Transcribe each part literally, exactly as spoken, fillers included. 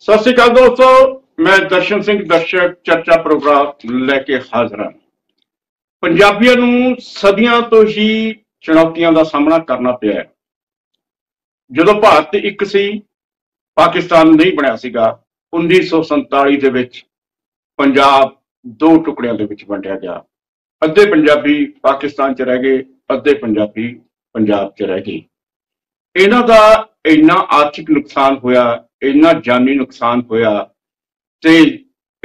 सत श्री अकाल दोस्तों, मैं दर्शन सिंह दर्शक चर्चा प्रोग्राम लेके हाजिर हूं। पंजाबियों नूं सदियां तो ही चुनौतियों का सामना करना पिया है। जदों भारत एक सी पाकिस्तान नहीं बनिया सीगा, उन्नीस सौ संताली दे विच पंजाब दो टुकड़ियां दे विच वंडिया गया। अद्धे पंजाबी पाकिस्तान च रह गए, अद्धे पंजाबी पंजाब च रह गए। इन्हां दा इन्ना आर्थिक नुकसान होया, इन्ना जानी नुकसान होया। ते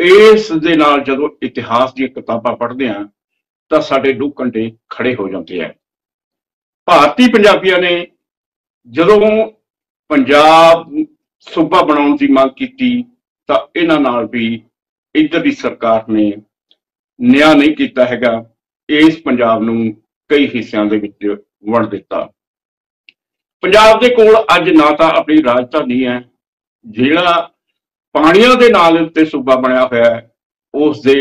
इस दे नाल जदों इतिहास दी किताबां पढ़दे हां तां साडे दो कंडे खड़े हो जाते हैं। भारती पंजाबियां ने जदों पंजाब सूबा बनाउण दी मांग कीती तां इन्हां नाल भी इधर दी सरकार ने न्याय नहीं कीता हैगा। इस पंजाब नूं कई हिस्सियां दे विच वंड दित्ता। पंजाब दे कोल अज ना तां अपनी राजधानी है, जिहड़ा पाणियां दे नाल उत्ते सूबा बनिया होया है, उस दे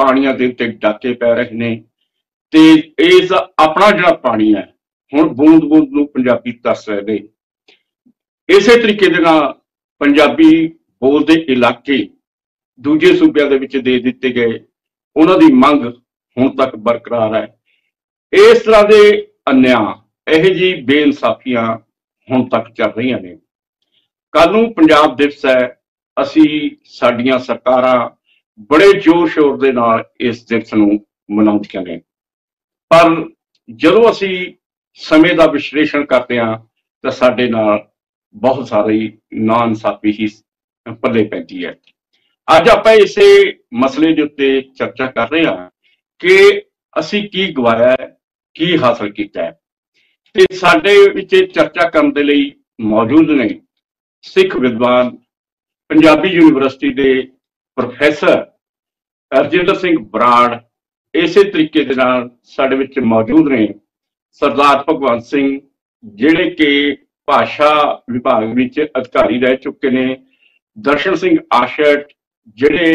पाणियां दे उत्ते डाके पै रहे ने ते इस अपना जिहड़ा पाणी है हुण बूंद बूंद नूं पंजाबी तरस रहे ने। इसे तरीके दे नाल पंजाबी बोलदे इलाके दूजे सूबियां दे विच दे दित्ते गए, उन्हां दी मंग हुण तक बरकरार है। इस तरह दे अन्याय, यह जी बेइंसाफियां हुण तक चल रही ने। कल नूं पंजाब दिवस है, असी साडियां सरकारां बड़े जोर शोर दे नाल इस दिवस नूं मनाउंदियां ने, पर जदों असी समय का विश्लेषण करते हैं तो साडे नाल बहुत सारी ना इंसाफी ही पल्ले पैंदी है। अज आपां इसे मसले दे उत्ते चर्चा कर रहे हैं कि असी की गवाया है, की हासिल किया है। ते साडे विच चर्चा करन दे लई मौजूद ने सिख विद्वान पंजाबी यूनिवर्सिटी के प्रोफैसर राजिंदर सिंह बराड़। इसे तरीके दे नाल साडे विच मौजूद ने सरदार भगवंत सिंह, जिहड़े कि भाषा विभाग विच अधिकारी रह चुके ने। दर्शन सिंह आश्ट, जिहड़े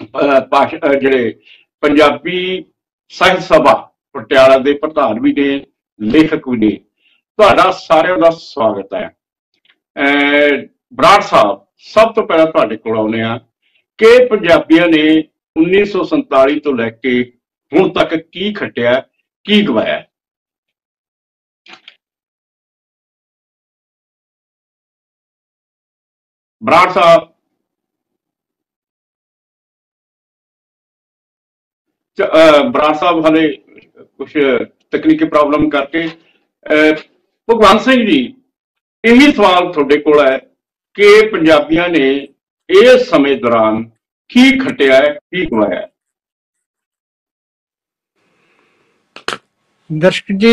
जिहड़े पंजाबी साहित्य सभा पटियाला के प्रधान भी ने, लेखक भी ने। तुहाडा सारिआं दा स्वागत है। बराड़ साहब, सब तो पहला तुहाडे कोल आउणे आ कि पंजाबियां ने उन्नीस सौ संताली तो लैके हुण तक की खटिया, की गवाया। बराड़ साहब, बराड़ साहब हाले कुछ तकनीकी प्रॉब्लम करके। भगवंत सिंह जी, यही सवाल थोड़े कोल है कि पंजाबियों ने इस समय दौरान की खटिया है, की गवाया। दर्शक जी,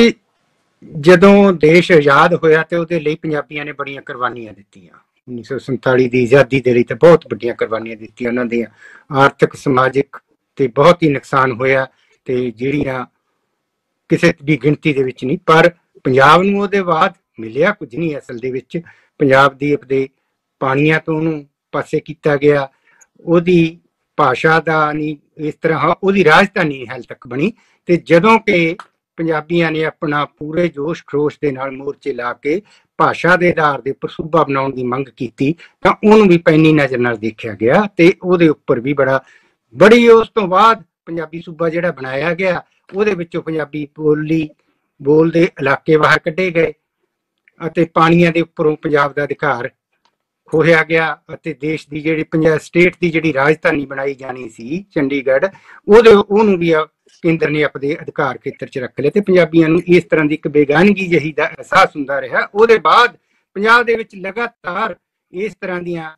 जदों देश आजाद होया तो उहदे लई पंजाबियों ने बड़ियां कुर्बानियां दित्तियां। उन्नीस सौ संताली की आजादी के लिए तो बहुत बड़ियां कुर्बानियां दित्तियां। उन्हां दी आर्थिक समाजिक ते बहुत ही नुकसान होया ते जिहड़ियां किसी भी गिनती दे विच नहीं, पर पंजाब नूं उहदे बाद मिलिया कुछ नहीं। असल दे विच पंजाब दी अपने पाणियां तो उहनूं पासे कीता गया, उहदी भाषा दा नहीं, इस तरह उहदी राजधानी हाल तक बनी। ते जदों के पंजाबियां ने अपना पूरे जोश खरोश दे नाल मोर्चे ला के भाषा के आधार के उपर सूबा बनाउण दी मंग कीती तां उहनूं भी पैनी नज़र नाल देखिया गया ते उहदे उपर भी बड़ा बड़ी। उस तों बाद पंजाबी सूबा जिहड़ा बनाया गया, ਉਹਦੇ ਵਿੱਚੋਂ ਪੰਜਾਬੀ ਬੋਲੀ ਬੋਲਦੇ ਇਲਾਕੇ ਬਾਹਰ ਕੱਢੇ ਗਏ ਅਤੇ ਪਾਣੀਆਂ ਦੇ ਉੱਪਰੋਂ ਪੰਜਾਬ ਦਾ ਅਧਿਕਾਰ ਖੋਹਿਆ ਗਿਆ ਅਤੇ ਦੇਸ਼ ਦੀ ਜਿਹੜੀ ਪੰਜਾਬ ਸਟੇਟ ਦੀ ਜਿਹੜੀ ਰਾਜਧਾਨੀ ਬਣਾਈ ਜਾਣੀ ਸੀ ਚੰਡੀਗੜ੍ਹ, ਉਹਦੇ ਉਹਨੂੰ ਵੀ ਕੇਂਦਰ ਨੇ ਆਪਣੇ ਅਧਿਕਾਰ ਖੇਤਰ 'ਚ ਰੱਖ ਲਿਆ ਅਤੇ ਪੰਜਾਬੀਆਂ ਨੂੰ ਇਸ ਤਰ੍ਹਾਂ ਦੀ ਇੱਕ ਬੇਗਾਨਗੀ ਜਿਹੀ ਦਾ ਅਹਿਸਾਸ ਹੁੰਦਾ ਰਿਹਾ। ਉਹਦੇ ਬਾਅਦ ਪੰਜਾਬ ਦੇ ਵਿੱਚ ਲਗਾਤਾਰ ਇਸ ਤਰ੍ਹਾਂ ਦੀਆਂ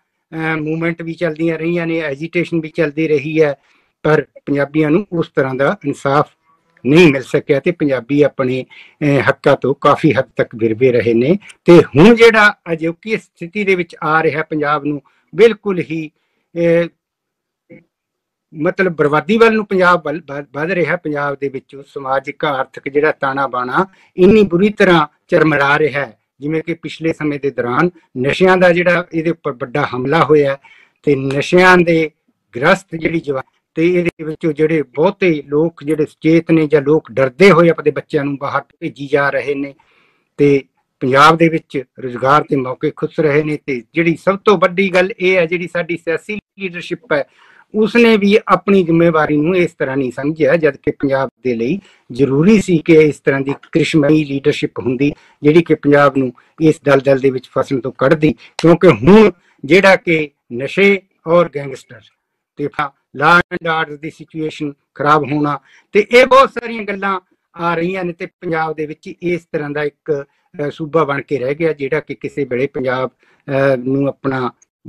ਮੂਵਮੈਂਟ ਵੀ ਚੱਲਦੀਆਂ ਰਹੀਆਂ ਨੇ, ਐਜੀਟੇਸ਼ਨ ਵੀ ਚੱਲਦੀ ਰਹੀ ਹੈ, ਪਰ ਪੰਜਾਬੀਆਂ ਨੂੰ ਉਸ ਤਰ੍ਹਾਂ ਦਾ ਇਨਸਾਫ नहीं मिल सकिया। पंजाबी अपने हक्कां तो काफ़ी हद तक विरवे रहे ने ते हुण जिहड़ा अजोकी स्थिति दे विच आ रहा पंजाब नूं बिल्कुल ही ए, मतलब बर्बादी वल नूं पंजाब वल वध रहा। पंजाब दे विच समाजिक आर्थिक जिहड़ा ताना बाणा इन्नी बुरी तरह चरमरा रहा है, जिवें कि पिछले समय के दौरान नशियां दा जिहड़ा इहदे उपर वड्डा हमला होया ते नशियां दे ग्रस्त जिहड़ी जवा ਤੇ ਇਹਦੇ ਵਿੱਚੋਂ ਜਿਹੜੇ ਬਹੁਤੇ ਲੋਕ ਜਿਹੜੇ ਸੁਚੇਤ ਨੇ ਜਾਂ ਲੋਕ ਡਰਦੇ ਹੋਏ ਆਪਣੇ ਬੱਚਿਆਂ ਨੂੰ ਬਾਹਰ ਭੇਜੀ ਜਾ ਰਹੇ ਨੇ ਤੇ पंजाब दे विच रोजगार के मौके खुस रहे ने ते जिहड़ी सब तो वड्डी गल इह है जिहड़ी साडी सियासी लीडरशिप है उसने भी अपनी जिम्मेवारी नूं इस तरह नहीं समझिया जबकि पंजाब दे लई जरूरी सी कि इस तरह की कृष्णमई लीडरशिप हुंदी जिहड़ी कि पंजाब नूं इस दलदल दे विच फसण तों कढदी क्योंकि हुण जिहड़ा कि नशे और गैंगस्टर ते लॉ एंड आर्डर दी सिचुएशन खराब होना ते इह बहुत सारियां गल्लां आ रहियां ने ते पंजाब दे विच इस तरह दा इक सूबा बन के रह गया जिहड़ा कि किसी वेले पंजाब नूं अपना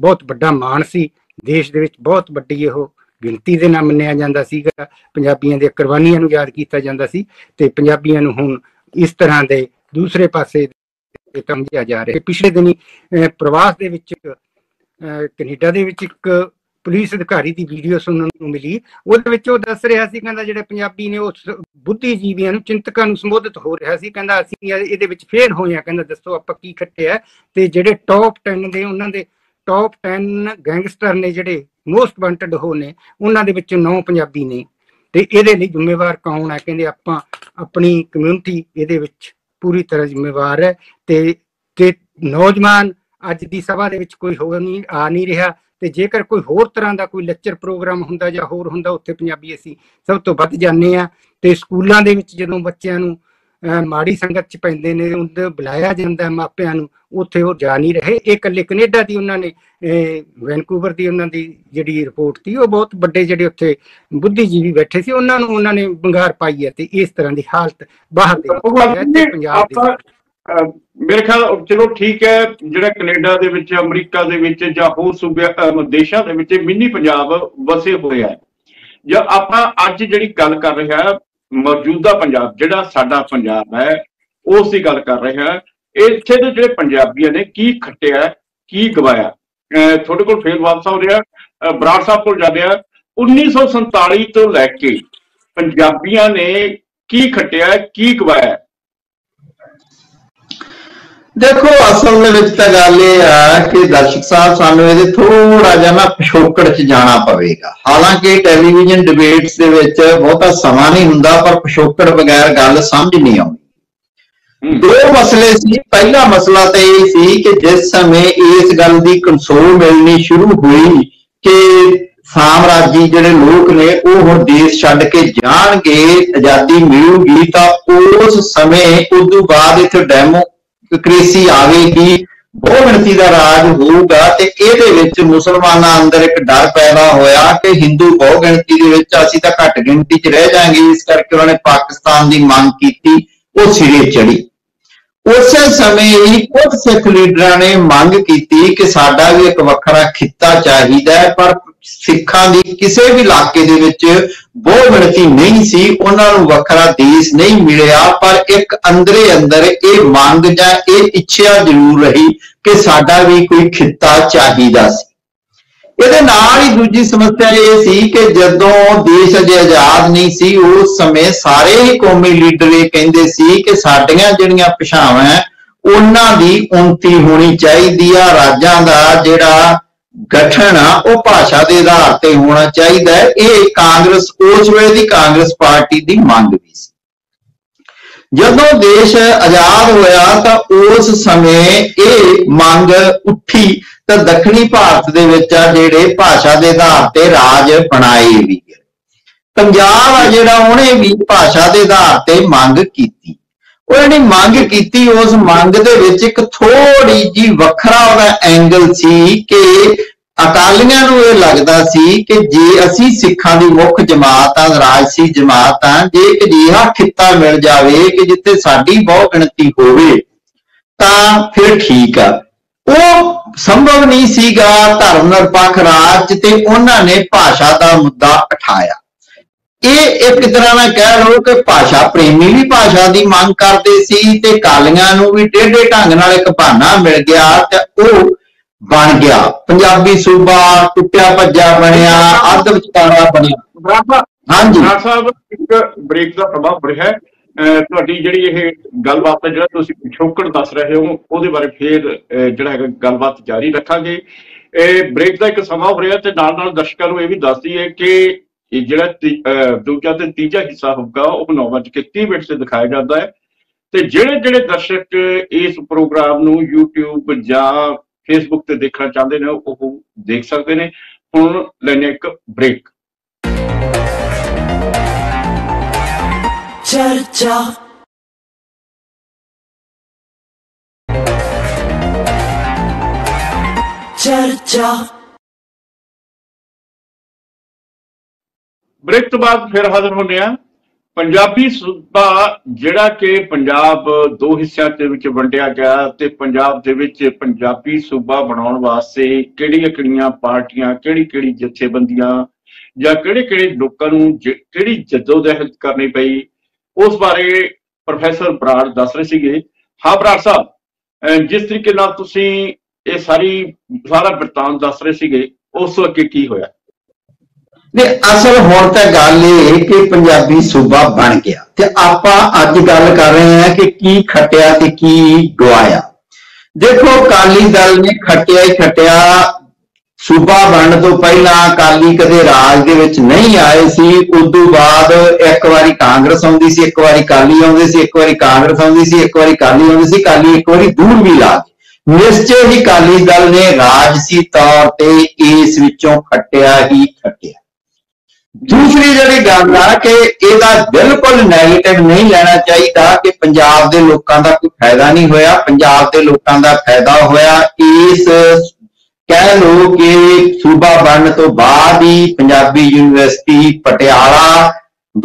बहुत वड्डा माण सी देश दे विच बहुत वड्डी इहो गिणती दे नाल मन्निया जांदा सीगा पंजाबीआं दी कुर्बानीआं नूं याद कीता जांदा सी ते पंजाबीआं नूं हुण इस तरह दे दूसरे पासे समझिया जा रहा है। पिछले दिनी प्रवास दे विच कनेडा दे विच इक पुलिस अधिकारी की वीडियो सुनने को मिली उहदे विच ओह दस रहा सी कहंदा जिहड़े पंजाबी ने उस बुद्धिजीवियों नूं चिंतकां नूं संबोधित हो रहा सी कहंदा असीं इहदे विच फेल होए आ कहंदा दसो आपां की खट्टे आ ते जिहड़े टॉप टेन दे उहनां दे टॉप टेन गैंगस्टर ने जिहड़े मोस्ट वांटेड हो ने उहनां दे विच नौ पंजाबी ने ते इहदे लई जिम्मेवार कौण है कहंदे आपां अपनी कम्यूनिटी इहदे विच पूरी तरह जिम्मेवार है ते ते नौजवान अज दी सभा दे विच कोई हो नहीं आ नहीं रहा ते जेकर कोई होर तरह का कोई लैक्चर प्रोग्राम हुंदा जां होर हुंदा उत्थे पंजाबी असीं सब तो वध जाने आ ते स्कूलां दे विच जदों बच्चिआं नूं माड़ी संगत च पैंदे ने उन्हें बुलाया जांदा मापिआं नूं उत्थे ओह जा नहीं रहे। इह इकल्ले कनेडा दी उन्हां ने वैनकूवर दी उन्हां दी जिहड़ी रिपोर्ट थी ओह बहुत वड्डे जिहड़े उत्थे बुद्धिजीवी बैठे सी उन्हां नूं उन्हां ने बंगार पाई है ते इस तरह दी हालत बाहर दे पंजाब दे मेरे ख्याल चलो ठीक है जिहड़ा कनेडा दे विच अमरीका दे विच जां होर सूबे देशां दे विच मिनी पंजाब वसे होए है जां आपां अज जिहड़ी गल कर रहे हैं मौजूदा पंजाब जिहड़ा साडा पंजाब है उस दी गल कर रहे हैं इत्थे दे जिहड़े पंजाबीआं ने की खट्टिया की गवाया तुहाडे कोल फेर वापस आ रहा बराड़ साहब कोल जांदे आ उन्नीस सौ संताली तो लैके पंजाबियों ने की खट्टिया की गवाया। देखो असल में गल कि दर्शक साहब सानू थोड़ा जहा ना पिछोकड़ च जाना पवेगा हालांकि टेलीविजन डिबेट्स दे विच बहुता समा नहीं हुंदा पर पिछोकड़ बगैर गल समझ नहीं आउंदी। दो मसले सी पहला मसला तो यह सी कि जिस समय इस गल की कंसोल मिलनी शुरू हुई कि सामराजी जिहड़े लोग ने वह हुण देश छड्ड के जाणगे आजादी मिलूगी तो उस समय उदों बाद इत्थे डैमो क्रेसी आएगी बहुगिणती का राज होगा तो ये मुसलमानों अंदर एक डर पैदा होया कि हिंदू बहुगिणती असीं तां घट गिणती च रह जाएंगे इस करके उन्होंने पाकिस्तान की मांग की वो सिरे चढ़ी। उस समय ही कुछ सिख लीडर ने मांग की कि साडा भी एक वखरा खिता चाहिए पर सिखां दी किसी भी इलाके दे विच बहुगिणती नहीं सी उन्हां नूं वखरा देश नहीं मिलिया पर एक अंदरे अंदर यह मांग जां यह इच्छा जरूर रही कि साडा भी कोई खिता चाहीदा सी। इहदे नाल ही दूजी समस्या यह सी कि जदों देश अजे आजाद नहीं सी उस समय सारे ही कौमी लीडर ये कहिंदे सी कि साडियां जिहड़ियां पछावां है उन्हां दी उन्नति होनी चाहीदी आ राजां दा जिहड़ा गठन वह भाषा के आधार पर होना चाहिए यह कांग्रेस उस वे की कांग्रेस पार्टी की मांग भी सी। जदों देश आजाद होया तो उस समय यह मांग उठी तो दक्षिणी भारत के विच जेड़े भाषा के आधार पर राज बनाए भी गए पंजाब आ जिहड़ा उहने भी भाषा के आधार पर मांग की उन्होंने मांग की उस मांग दे विच एक थोड़ी जी वखरा उहदा एंगल सी कि अकालियां नूं यह लगदा सी कि जे असीं सिखां दी मुख जमात आ राजसी जमात आ जे एक अजिहा खिता मिल जाए कि जिथे साडी बहुगिणती होवे तां फिर ठीक आ वो संभव नहीं सीगा धर्म निरपक्ष राज ते उन्हां ने भाषा का मुद्दा उठाया। ये एक तरह मैं कह लो कि भाषा प्रेमी भी भाषा की मांग करते सी ते कालियां नूं भी टेढ़े ढंग नाल एक बहाना मिल गया ते वो बन गया पंजाबी सूबा टुटिया भज्जा बनिया अध विचारा बनिया। हाँ जी साहब एक ब्रेक का प्रभाव पड़िया है तुहाडी जिहड़ी इह गलबात है जिहड़ा तुसीं पिछोकड़ दस रहे हो उहदे बारे फिर जिहड़ा है गलबात जारी रखांगे। ब्रेक का एक समा हो रहा ते नाल नाल दर्शकां नूं इह भी दस्सदी है कि जिहड़ा दूजा ते तीजा हिस्सा होगा वह नौ बज के तीस मिनट से दिखाया जाता है ਤੇ ਜਿਹੜੇ ਜਿਹੜੇ ਦਰਸ਼ਕ इस प्रोग्राम ਨੂੰ YouTube ਜਾਂ Facebook ਤੇ देखना चाहते हैं ਉਹ देख सकते हैं। ਹੁਣ ਲੈਣੇ ਇੱਕ ब्रेक। चर्चा चर्चा ब्रेक तो बाद फिर हाजिर होने हैं। पंजाबी सूबा जिहड़ा कि पंजाब दो हिस्सियां दे विच वंडिया गया ते पंजाब दे विच पंजाबी सूबा बनाउण वास्ते किहड़ियां-किहड़ियां पार्टियां किहड़ी-किहड़ी जथेबंदियां जां किहड़े-किहड़े लोकां नूं किहड़ी जद्दोजहद करनी पई, उस बारे प्रोफैसर बराड़ दस रहे सीगे। हाँ बराड़ साहब, जिस तरीके नाल तुसीं ये सारी सारा बरतान दस रहे सीगे, उस अगे की होया? असल हुण तां गल इह कि पंजाबी सूबा बन गया ते आपां अज गल कर रहे हैं कि की खटिया ते की गवाया। देखो, अकाली दल ने खटिया ही खटिया। सूबा बनने तो पहला अकाली कदे राज दे विच नहीं आए सी। उदों बाद एक वारी कांग्रेस आउंदी सी, एक वारी अकाली आउंदे सी, एक वारी कांग्रेस आउंदी सी, एक वारी अकाली आउंदे सी। अकाली एक वारी दूर भी ला गए। निश्चय ही अकाली दल ने राजसी तौर पर इस विचों खटिया ही खटिया। दूसरी जी गल आ कि इहदा बिल्कुल नैगेटिव नहीं लेना चाहिए कि पंजाब दे लोकां दा कोई फायदा नहीं होया। पंजाब दे लोकां दा फायदा होया। इस कह लो कि सूबा बनने तो बाद ही पंजाबी यूनिवर्सिटी पटियाला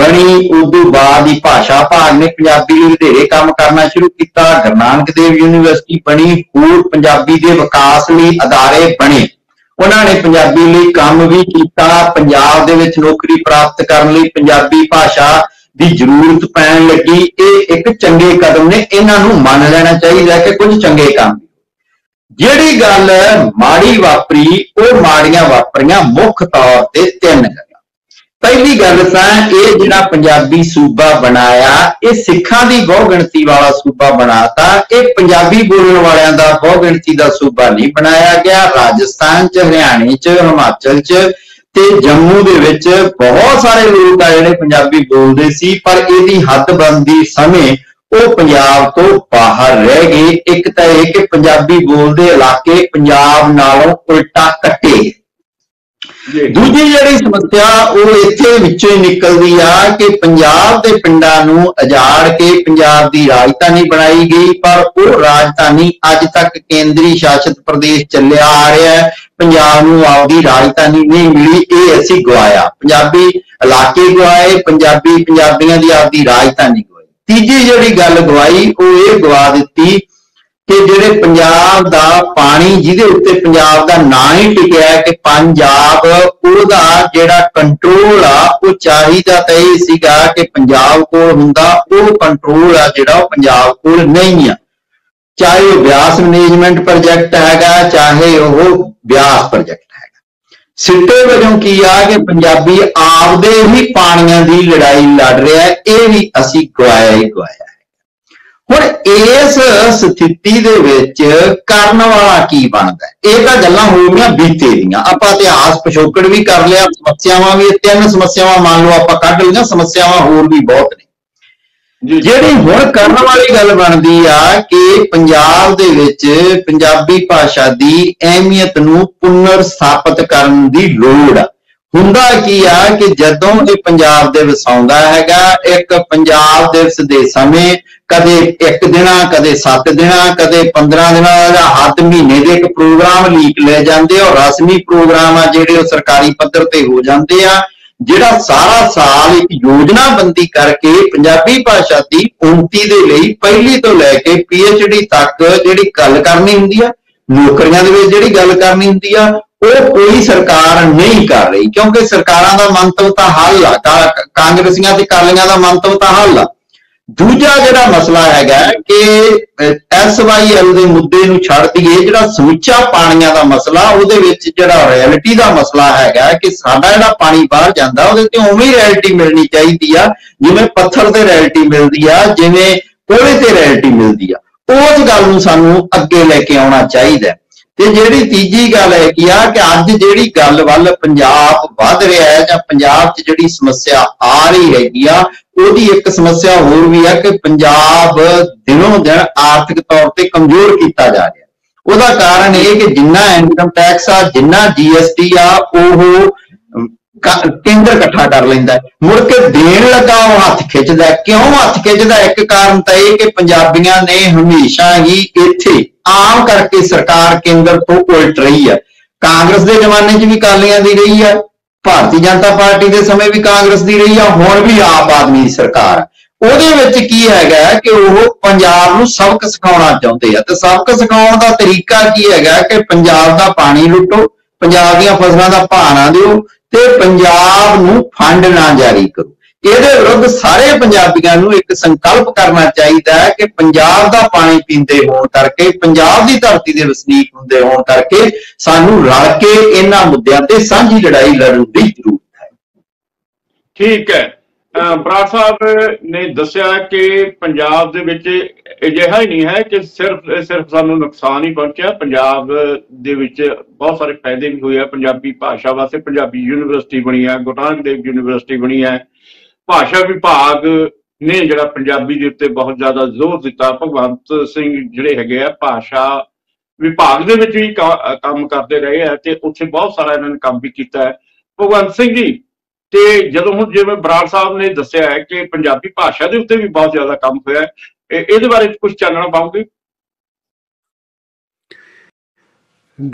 बनी। उदों बाद ही भाषा भाग ने पंजाबी लई बधेरे काम करना शुरू किया। गुरु नानक देव यूनिवर्सिटी बनी। होर पंजाबी दे विकास लई अदारे बने। उन्होंने पंजाबी लिए काम भी किया। पंजाब दे विच नौकरी प्राप्त करने लिए पंजाबी भाषा की जरूरत पैन लगी। ये एक चंगे कदम ने, इन्हों मान लेना चाहिए कि कुछ चंगे काम। जिहड़ी गल माड़ी वापरी वह माड़ियां वापरियां मुख तौर पर तीन जगह। पहली गल तां इह जिहड़ा पंजाबी सूबा बनाया, ये सिखां दी बहुगिणती वाला सूबा बनाता। ये पंजाबी बोलण वालियां दा बहुगिणती दा सूबा नहीं बनाया गया। राजस्थान च, हरियाणे च, हिमाचल च ते जम्मू दे विच बहुत सारे लोग आ जिहड़े पंजाबी बोलदे सी, पर इहदी हदबंदी समें वह पंजाब तो बाहर रह गए। एक तां इह कि पंजाबी बोलदे इलाके पंजाब नालों उल्टा कट्टे। दूजी जिहड़ी समस्या वो इत्थे विचों ही निकलदी आ कि पंजाब दे पिंडां नूं उजाड़ के पंजाब की राजधानी बनाई गई, पर वो राजधानी अज तक केंद्रीय शासित प्रदेश चलिया आ रहा है। पंजाब नूं आपदी राजधानी नहीं मिली। ये असीं गवाया, पंजाबी इलाके गवाए, पंजाबी पंजाबियां दी आपदी राजधानी गवाई। तीजी जिहड़ी गल गवाई वो ये गवा दित्ती कि जिहड़े पंजाब दा पानी, जिहदे उत्ते पंजाब दा नां ही टिकिया कि पंजाब, उहदा जिहड़ा कंट्रोल आ वो चाहीदा तां इह सीगा कि पंजाब कोल हुंदा, वो कंट्रोल आ जिहड़ा वो पंजाब कोल नहीं आ। चाहे वह व्यास मैनेजमेंट प्रोजेक्ट हैगा, चाहे वह व्यास प्रोजेक्ट हैगा। सिट्टे वजों की आ कि पंजाबी आपदे ही पाणियां दी लड़ाई लड़ रहा है। इह भी असीं गवाया ही गवाया। हुण इस स्थिति दे विच करन वाला की बनदा है? इह तां गल्लां हो गईयां बीते दीयां। आपां इतिहास पिछोकड़ भी कर लिया, समस्यावां भी, तीन समस्यावां मान लो आपां कढ लईयां। समस्यावां होर भी बहुत ने। जिहड़ी हुण करन वाली गल बनदी आ कि पंजाब दे विच पंजाबी भाषा दी अहमियत नूं पुनर स्थापित करन दी लोड़ आ। हुंदा की आ कि जदों ये पंजाब दे वसाउंदा हैगा, एक पंजाब दिवस दे समय कदे एक दिन, कदे सत्त दिन, कदे पंद्रह दिन, हद महीने के एक प्रोग्राम लीक ले जाते और रस्मी प्रोग्राम आ जिहड़े सरकारी पद्धर ते हो जाते आ। जिहड़ा सारा साल एक योजनाबंदी करके पंजाबी भाषा की उन्नति दे लई पहली तो लैके पी एच डी तक जिहड़ी गल करनी हुंदी आ, नौकरियां दे विच जिहड़ी गल करनी हुंदी आ, वो कोई सरकार नहीं कर रही। क्योंकि सरकारां दा मंतव तां हल आ, कांग्रेसियां ते अकालीआं दा मंतव तां हल आ। दूजा जिहड़ा मसला हैगा कि एस वाई एल दे मुद्दे नूं छड्ड दईए, जिहड़ा समूचा पाणीआं दा मसला, उहदे विच जिहड़ा रियलिटी दा मसला हैगा कि साडा जिहड़ा पाणी बाहर जांदा उहदे ते उवें रियलिटी मिलनी चाहीदी आ जिवें पत्थर ते रियलिटी मिलदी आ, जिवें कोयले ते रियलिटी मिलदी आ। उस गल नूं सानूं अग्गे लैके आउणा चाहीदा। ਤੇ ਜਿਹੜੀ तीजी गल है कि अज जी गल वाल पंजाब वध रहा है जां पंजाब च जिहड़ी समस्या आ रही हैगी आ ਉਹਦੀ एक समस्या होर भी है कि पंजाब दिनों दिन आर्थिक तौर पर कमजोर किया जा रहा है। ਉਹਦਾ कारण यह कि जिन्ना इनकम टैक्स आ जिन्ना जी एस टी आ केंद्र इकट्ठा कर लेंदा मुड़ के देण लगा वो हथ खिंचदा। क्यों हथ खिंचदा? एक कारण तो यह कि पंजाबियां ने हमेशा ही इत्थे आम करके सरकार केंद्र तो उलट रही है। कांग्रेस के जमाने च भी अकालियां दी रही है, भारतीय जनता पार्टी के समय भी कांग्रेस की रही है, हुण भी आप आदमी की सरकार उहदे की है कि वह पंजाब नूं सबक सिखाउणा चाहुंदे आ। तो सबक सिखाउण दा तरीका की है कि पंजाब दा पानी लुटो, पंजाब दीआं फसलां दा भाव ना दिओ ते पंजाब नूं फंड ना जारी करो। ਇਹਦੇ विरुद्ध सारे पंजाबियों को एक संकल्प करना चाहिए है कि पंजाब का पानी पीते होने करके, पंजाब की धरती के वसनीक होंदे होने करके सानू रल के इन्हां मुद्दों ते सांझी लड़ाई लड़न की जरूरत है। ठीक है, बराड़ साहब ने दस्सिया कि पंजाब दे विच अजिहा ही नहीं है कि सिर्फ सिर्फ सानू नुकसान ही पहुंचा, पंजाब दे विच बहुत सारे फायदे भी हुए हैं। पंजाबी भाषा वास्ते पंजाबी यूनिवर्सिटी बनी है, गुरु नानक देव यूनिवर्सिटी बनी है, भाषा विभाग ने जिहड़ा पंजाबी दे उत्ते बहुत ज्यादा जोर दिता। भगवंत सिंह जिहड़े हैगे आ भाषा विभाग दे विच भी काम करते रहे हैं ते उत्थे बहुत सारा इन्हां ने काम भी कीता है। भगवंत सिंह जी ते जदों हुण जिवें बराड़ साहब ने दस्सिया है कि पंजाबी भाषा दे उत्ते भी बहुत ज्यादा काम होया है, इहदे बारे कुछ जानना पाओगे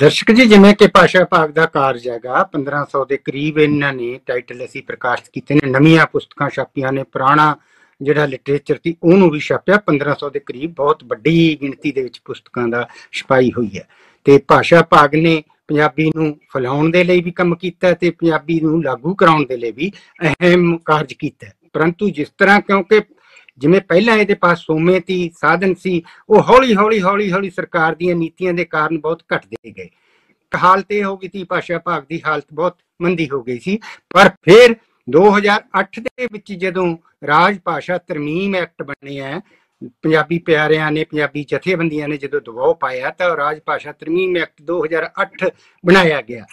दर्शक जी? जिवें कि भाषा विभाग का कार्य हैगा पंद्रह सौ के करीब इन्हों ने टाइटल असी प्रकाशित किए ने, नवीं पुस्तक छापिया ने, पुराना जिहड़ा लिटरेचर थी उन्होंने भी छापिया। पंद्रह सौ के करीब बहुत वड्डी गिणती दे विच पुस्तकां दा छपाई हुई है। तो भाषा विभाग ने पंजाबी नूं फैलाउण दे लई भी काम कीता ते पंजाबी नूं लागू कराउण दे लई भी अहम कार्य कीता। परंतु जिस तरह क्योंकि जिमें पहला ये पास सोमे थी साधन सी वह हौली हौली हौली हौली सरकार दी नीतियां दे कारण बहुत घटते गए। हालत यह हो गई थी, भाषा विभाग की हालत बहुत मंदी हो गई थी। पर फिर दो हज़ार अठ के जदों राज भाषा तरमीम एक्ट बने है, पंजाबी प्यारिया ने पंजाबी जथेबंदियां ने जो दबाव पाया तो राज भाषा तरमीम एक्ट दो हज़ार अठ बनाया गया।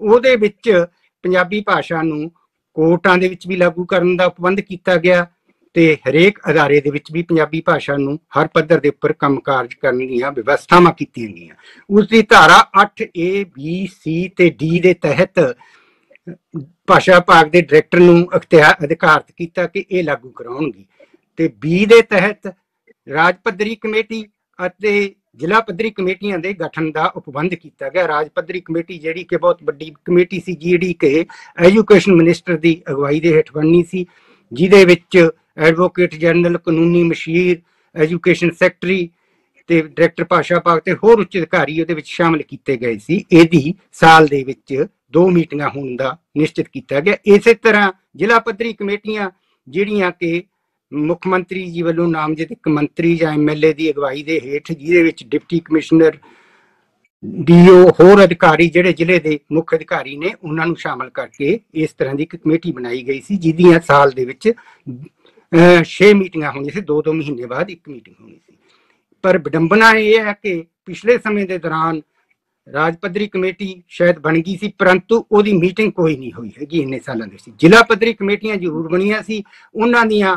उहदे विच पंजाबी भाषा नूं कोर्टां दे विच भी लागू करन दा उपबंध किया गया ते हरेक अदारे दे विच भी पंजाबी भाषा नूं हर पद्धर के उपर काम काज करन दियां व्यवस्थावां कीतीआं गईआं। उस दी धारा अठ ए बी सी ते डी दे तहत भाषा विभाग के डायरैक्टर नूं अख्तियार अधिकारत कीता कि इह लागू कराउणगी। ते बी दे तहत राज पद्धरी कमेटी अते जिला पद्धरी कमेटियां दे गठन का उपबंध किया गया। राज पद्धरी कमेटी जिहड़ी कि बहुत वड्डी कमेटी सी जिहड़ी कि एजुकेशन मिनिस्टर की अगवाई दे हेठ बननी सी, जिहदे विच एडवोकेट जनरल, कानूनी मशीर, एजुकेशन सैकटरी ते डायरैक्टर भाषा विभाग ते होर उच्च अधिकारी उहदे विच शामिल कीते गए सी। इहदी साल दे विच दो मीटिंगां होण दा निश्चित कीता गया। इसे तरह जिला पद्धरी कमेटियां जिहड़ियां कि मुख्यमंत्री जी वल्लों नामजद इक मंत्री जां एम एल ए की अगवाई दे हेठ जिहदे विच डिप्टी कमिश्नर, डीओ, होर अधिकारी जिहड़े जिले के मुख्य अधिकारी ने उन्हां नूं शामिल करके इस तरह की एक कमेटी बनाई गई सी जिहदियां साल दे विच छे मीटिंगां होनी सी, दो दो महीने बाद एक मीटिंग होनी सी। पर विडंबना यह है कि पिछले समय के दौरान राज पद्धरी कमेटी शायद बन गई सी परंतु उसकी मीटिंग कोई नहीं हुई हैगी इन्ने सालों के। जिला पद्धरी कमेटियां जरूर बनिया सी, उन्हां दियां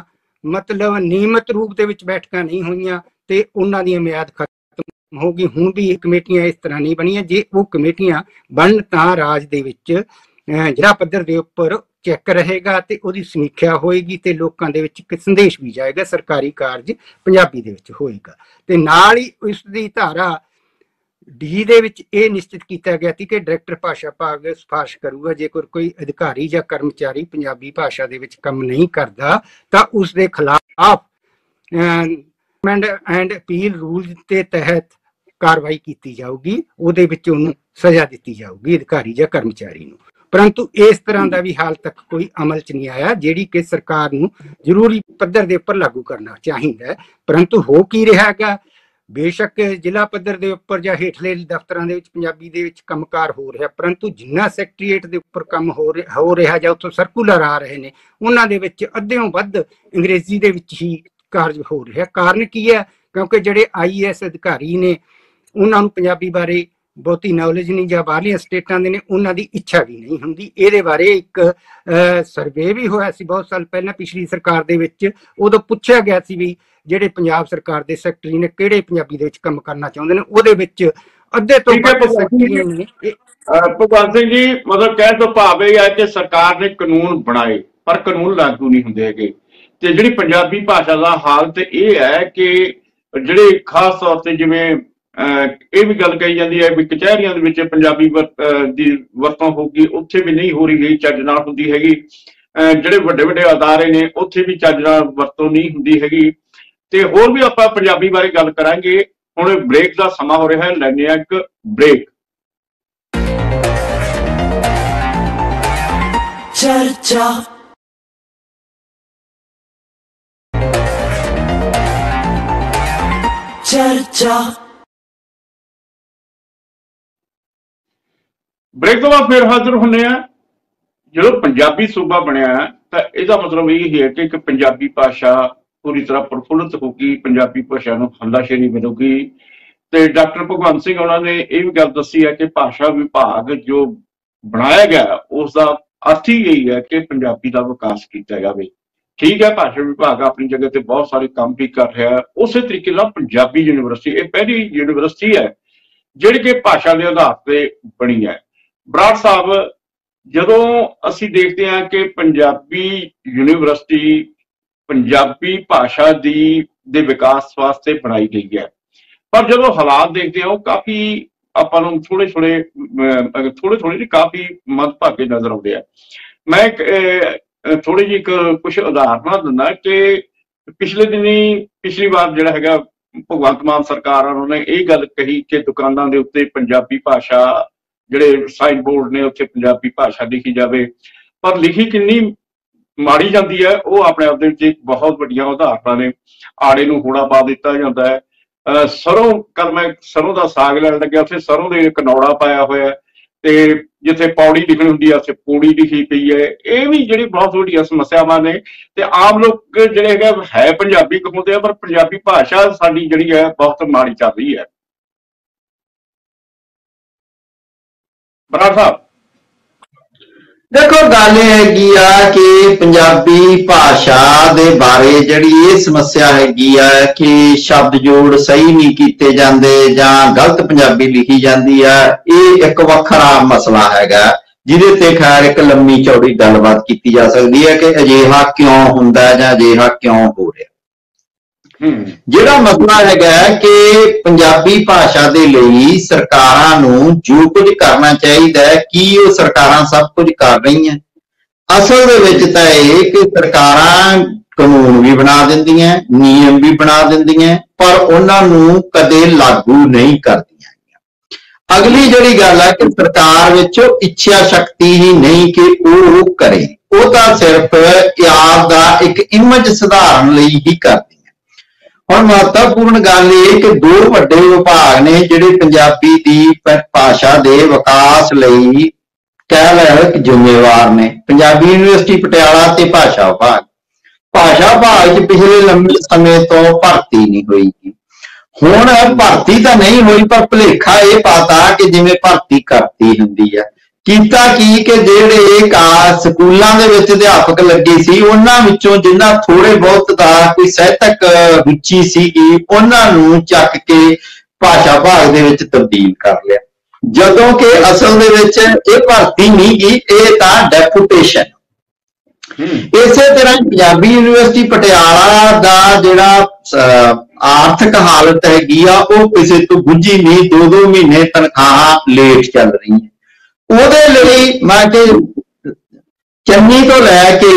मतलब नियमित रूप दे विच बैठकां नहीं होईयां ते उन्हां दी म्याद खत्म हो गई। हुण भी कमेटियां इस तरह नहीं बनियां। जे वो कमेटियां बन तां राज दे विच जिला पद्धर दे उप्पर चेक रहेगा ते उहदी समीक्षा होएगी ते लोकां दे विच इक संदेश भी जाएगा, सरकारी कार्य पंजाबी दे विच होएगा। ते नाल ही इस दी धारा डी दे विच इह निश्चित कीता गया सी कि डायरैक्टर भाषा विभाग सिफारिश करूगा जेकर कोई अधिकारी जां कर्मचारी पंजाबी भाषा दे विच काम नहीं करदा तां उस दे खिलाफ एंड एंड अपील रूल दे तहत कार्रवाई कीती जाऊगी, उहदे विच उहनूं सज़ा दित्ती जाऊगी अधिकारी जां कर्मचारी नूं। परंतु इस तरह का भी हाल तक कोई अमल च नहीं आया जिहड़ी कि सरकार नूं जरूरी पद्धर दे उपर लागू करना चाहिए। परंतु हो की रहा है, बेशक जिला पद्धर दे उपर जां हेठले दफ्तरां दे विच पंजाबी दे विच कामकार हो रहा, परंतु जिन्ना सैकटरीएट दे उपर काम हो रहा हो रहा जां उत्थों सर्कूलर आ रहे ने उन्हां दे विच अद्धेओं वध अंग्रेजी दे विच ही कार्य हो रहा। कारण की है क्योंकि जिहड़े आई ए एस अधिकारी ने उन्हां नूं पंजाबी बारे ਬਹੁਤੀ ਨੌਲੇਜ ਨਹੀਂ ਜਾਂ ਬਾਹਰਲੀਆਂ ਸਟੇਟਾਂ ਦੇ ਨੇ ਉਹਨਾਂ ਦੀ ਇੱਛਾ ਵੀ ਨਹੀਂ ਹੁੰਦੀ। ਇਹਦੇ ਬਾਰੇ ਇੱਕ ਸਰਵੇ ਵੀ ਹੋਇਆ ਸੀ ਬਹੁਤ ਸਾਲ ਪਹਿਲਾਂ ਪਿਛਲੀ ਸਰਕਾਰ ਦੇ ਵਿੱਚ, ਉਦੋਂ ਪੁੱਛਿਆ ਗਿਆ ਸੀ ਵੀ ਜਿਹੜੇ ਪੰਜਾਬ ਸਰਕਾਰ ਦੇ ਸੈਕਟਰੀ ਨੇ ਕਿਹੜੇ ਪੰਜਾਬੀ ਦੇ ਵਿੱਚ ਕੰਮ ਕਰਨਾ ਚਾਹੁੰਦੇ ਨੇ, ਉਹਦੇ ਵਿੱਚ ਅੱਧੇ ਤੋਂ ਵੱਧ ਸੈਕਟਰੀਆਂ ਨੇ। ਭਗਵੰਤ ਸਿੰਘ ਜੀ ਮਤਲਬ ਕਹਿਣ ਤੋਂ ਭਾਵ ਇਹ ਹੈ ਕਿ ਸਰਕਾਰ ਨੇ ਕਾਨੂੰਨ ਬਣਾਏ ਪਰ ਕਾਨੂੰਨ ਲਾਗੂ ਨਹੀਂ ਹੁੰਦੇ ਹੈਗੇ, ਤੇ ਜਿਹੜੀ ਪੰਜਾਬੀ ਭਾਸ਼ਾ ਦਾ ਹਾਲਤ ਇਹ ਹੈ ਕਿ ਜਿਹੜੇ ਖਾਸ ਤੌਰ ਤੇ ਜਿਵੇਂ ਇਹ ਵੀ ਗੱਲ ਕਹੀ ਜਾਂਦੀ ਹੈ ਵੀ ਕਚਹਿਰੀਆਂ ਦੇ ਵਿੱਚ ਪੰਜਾਬੀ ਦੀ ਵਰਤੋਂ ਹੋਊਗੀ, ਉੱਥੇ ਵੀ ਨਹੀਂ ਹੋ ਰਹੀ ਚੱਜ ਨਾਲ ਹੁੰਦੀ ਹੈਗੀ, ਜਿਹੜੇ ਵੱਡੇ ਵੱਡੇ ਅਦਾਰੇ ਨੇ ਉੱਥੇ ਵੀ ਚੱਜ ਨਾਲ ਵਰਤੋਂ ਨਹੀਂ ਹੁੰਦੀ ਹੈਗੀ, ਤੇ ਹੋਰ ਵੀ ਆਪਾਂ ਪੰਜਾਬੀ ਬਾਰੇ ਗੱਲ ਕਰਾਂਗੇ। ਹੁਣ ਬ੍ਰੇਕ ਦਾ ਸਮਾਂ ਹੋ ਰਿਹਾ ਹੈ, ਲੈਂਦੇ ਹਾਂ ਇੱਕ ਬ੍ਰੇਕ। ਚਰਚਾ ਚਰਚਾ ब्रेक तो बाद फिर हाजिर होने। जो पंजाबी सूबा बनया तो इसका मतलब यही है कि पंजाबी भाषा पूरी तरह प्रफुल्लित होगी, पंजाबी भाषा को हल्लाशेरी मिलेगी। तो डॉक्टर भगवंत सिंह उन्होंने ये भी गल दसी है कि भाषा विभाग जो बनाया गया उसका अर्थ ही यही है कि पंजाबी का विकास किया जाए। ठीक है, भाषा विभाग अपनी जगह पर बहुत सारे काम भी कर रहा है। उस तरीके नाल पंजाबी यूनिवर्सिटी ये पहली यूनिवर्सिटी है जिहड़ी कि भाषा के आधार पर बनी है। बराड़ साहब, जदों असी देखते हैं कि पंजाबी यूनिवर्सिटी पंजाबी भाषा दी दे विकास वास्ते बनाई गई है, पर जदों हालात देखते हैं वो काफ़ी आपां नूं थोड़े थोड़े थोड़े थोड़े नहीं काफ़ी मंदभागे नजर आउंदे आ। मैं थोड़ी जी कुछ उदाहरण दिंदा कि पिछले दिनी पिछली बार जिहड़ा हैगा भगवंत मान सरकार उन्होंने ये गल कही कि दुकानां दे उत्ते पंजाबी भाषा ਜਿਹੜੇ ਸਾਈਨ ਬੋਰਡ ਨੇ ਉੱਥੇ ਪੰਜਾਬੀ ਭਾਸ਼ਾ ਲਿਖੀ ਜਾਵੇ, ਪਰ ਲਿਖੀ ਕਿੰਨੀ ਮਾੜੀ ਜਾਂਦੀ ਹੈ ਉਹ ਆਪਣੇ ਆਪ ਦੇ ਵਿੱਚ ਬਹੁਤ ਵੱਡੀਆਂ ਉਦਾਹਰਨਾਂ ਨੇ। ਆੜੇ ਨੂੰ ਹੋੜਾ ਪਾ ਦਿੱਤਾ ਜਾਂਦਾ ਹੈ, ਸਰੋਂ ਕੱਲ ਮੈਂ ਸਰੋਂ ਦਾ ਸਾਗ ਲੈਣ ਲੱਗਿਆ ਉੱਥੇ ਸਰੋਂ ਦੇ ਕਨੌੜਾ ਪਾਇਆ ਹੋਇਆ, ਤੇ ਜਿੱਥੇ ਪੌੜੀ ਲਿਖਣੀ ਹੁੰਦੀ ਹੈ ਉੱਥੇ ਪੌੜੀ ਲਿਖੀ ਪਈ ਹੈ। ਇਹ ਵੀ ਜਿਹੜੀ ਬਹੁਤ ਵੱਡੀਆਂ ਸਮੱਸਿਆਵਾਂ ਨੇ, ਤੇ ਆਮ ਲੋਕ ਜਿਹੜੇ ਹੈਗੇ ਹੈ ਪੰਜਾਬੀ ਕਹਾਉਂਦੇ ਆ ਪਰ ਪੰਜਾਬੀ ਭਾਸ਼ਾ ਸਾਡੀ ਜਿਹੜੀ ਹੈ ਬਹੁਤ ਮਾੜੀ ਚੱਲ ਰਹੀ ਹੈ। बराड़ साहब, देखो गल हैगी आ कि पंजाबी भाषा दे बारे जिहड़ी ये समस्या हैगी आ कि शब्द जोड़ सही नहीं कीते जांदे जां गलत पंजाबी लिखी जांदी आ, ये एक वखरा मसला हैगा जिहदे ते खैर एक लंबी चौड़ी गलबात कीती जा सकदी है कि अजिहा क्यों हुंदा जां अजिहा क्यों हो रिहा। जिहड़ा मसला हैगा कि पंजाबी भाषा दे लई सरकारां नूं जो कुछ करना चाहिए की वो सरकारां सब कुछ कर रही हैं। असल दे विच तां इह कि सरकारां कानून भी बना दिंदियां, नियम भी बना दिंदियां, पर उन्हां नूं कदे लागू नहीं करदियां। अगली जिहड़ी गल है कि सरकार विच इच्छा शक्ति ही नहीं कि वो करे, वो तां सिर्फ आप दा एक इमेज सुधारन लई ही करदी। और महत्वपूर्ण गल ये कि दो वड्डे विभाग ने जिहड़े पंजाबी दी भाषा दे विकास लई कह लैण जिम्मेवार ने, पंजाबी यूनिवर्सिटी पटियाला ते भाषा विभाग। भाषा विभाग पिछले लंबे समय तो भर्ती नहीं हुई, हुण भर्ती तो नहीं हुई पर भुलेखा यह पाता कि जिवें भर्ती करती हुंदी है। किता की कि जिहड़े स्कूलों के अध्यापक लगे सी उन्होंने जिन्हें थोड़े बहुत का कोई साहित्यक रुचि सीगी उन्होंने चक के भाषा भाग के तब्दील कर लिया, जदों के असल ये भर्ती नहीं गी, ये तां डेपुटेशन। इसे तरह पंजाबी यूनिवर्सिटी पटियाला दा जिहड़ा आर्थिक हालत हैगी आ वो किसी तो गुंझी नहीं, दो दो महीने तनखाह लेट चल रही है। ਉਹਦੇ ਲਈ ਮੈਂ ਕਿ ਚੰਨੀ ਤੋਂ ਲੈ ਕੇ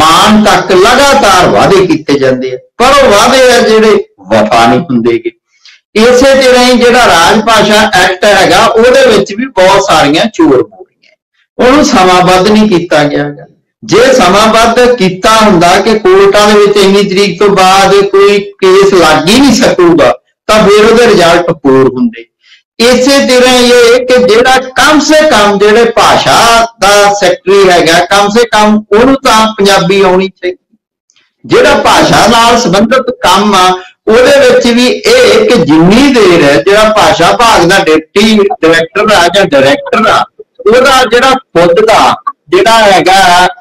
ਮਾਨ ਤੱਕ ਲਗਾਤਾਰ ਵਾਅਦੇ ਕੀਤੇ ਜਾਂਦੇ ਆ ਪਰ ਉਹ ਵਾਅਦੇ ਆ ਜਿਹੜੇ ਵਫਾ ਨਹੀਂ ਹੁੰਦੇ ਗੇ। ਇਸੇ ਤਰ੍ਹਾਂ ਹੀ ਜਿਹੜਾ ਰਾਜ ਭਾਸ਼ਾ ਐਕਟ ਹੈਗਾ ਉਹਦੇ ਵਿੱਚ ਵੀ ਬਹੁਤ ਸਾਰੀਆਂ ਚੋਰ ਮੋਰੀਆਂ, ਉਹਨੂੰ ਸਮਾਬੱਧ ਨਹੀਂ ਕੀਤਾ ਗਿਆ। ਜੇ ਸਮਾਬੱਧ ਕੀਤਾ ਹੁੰਦਾ ਕਿ ਕੋਰਟਾਂ ਦੇ ਵਿੱਚ ਇੰਨੀ ਤਰੀਕ ਤੋਂ ਬਾਅਦ ਕੋਈ ਕੇਸ ਲੱਗ ਹੀ ਨਹੀਂ ਸਕੂਗਾ ਤਾਂ ਫਿਰ ਉਹਦੇ ਰਿਜ਼ਲਟ ਪੂਰ ਹੁੰਦੇ। इसे तरह ये कि जेड़ा कम से कम जेड़े भाषा का सैकटरी हैगा कम से कम उन्होंने पंजाबी आनी चाहिए, जेड़ा भाषा नाल संबंधित काम जिनी देर है जो भाषा भाग का डिप्टी डायरैक्टर आ जां डायरैक्टर आ उहदा जिहड़ा खुद का जिहड़ा हैगा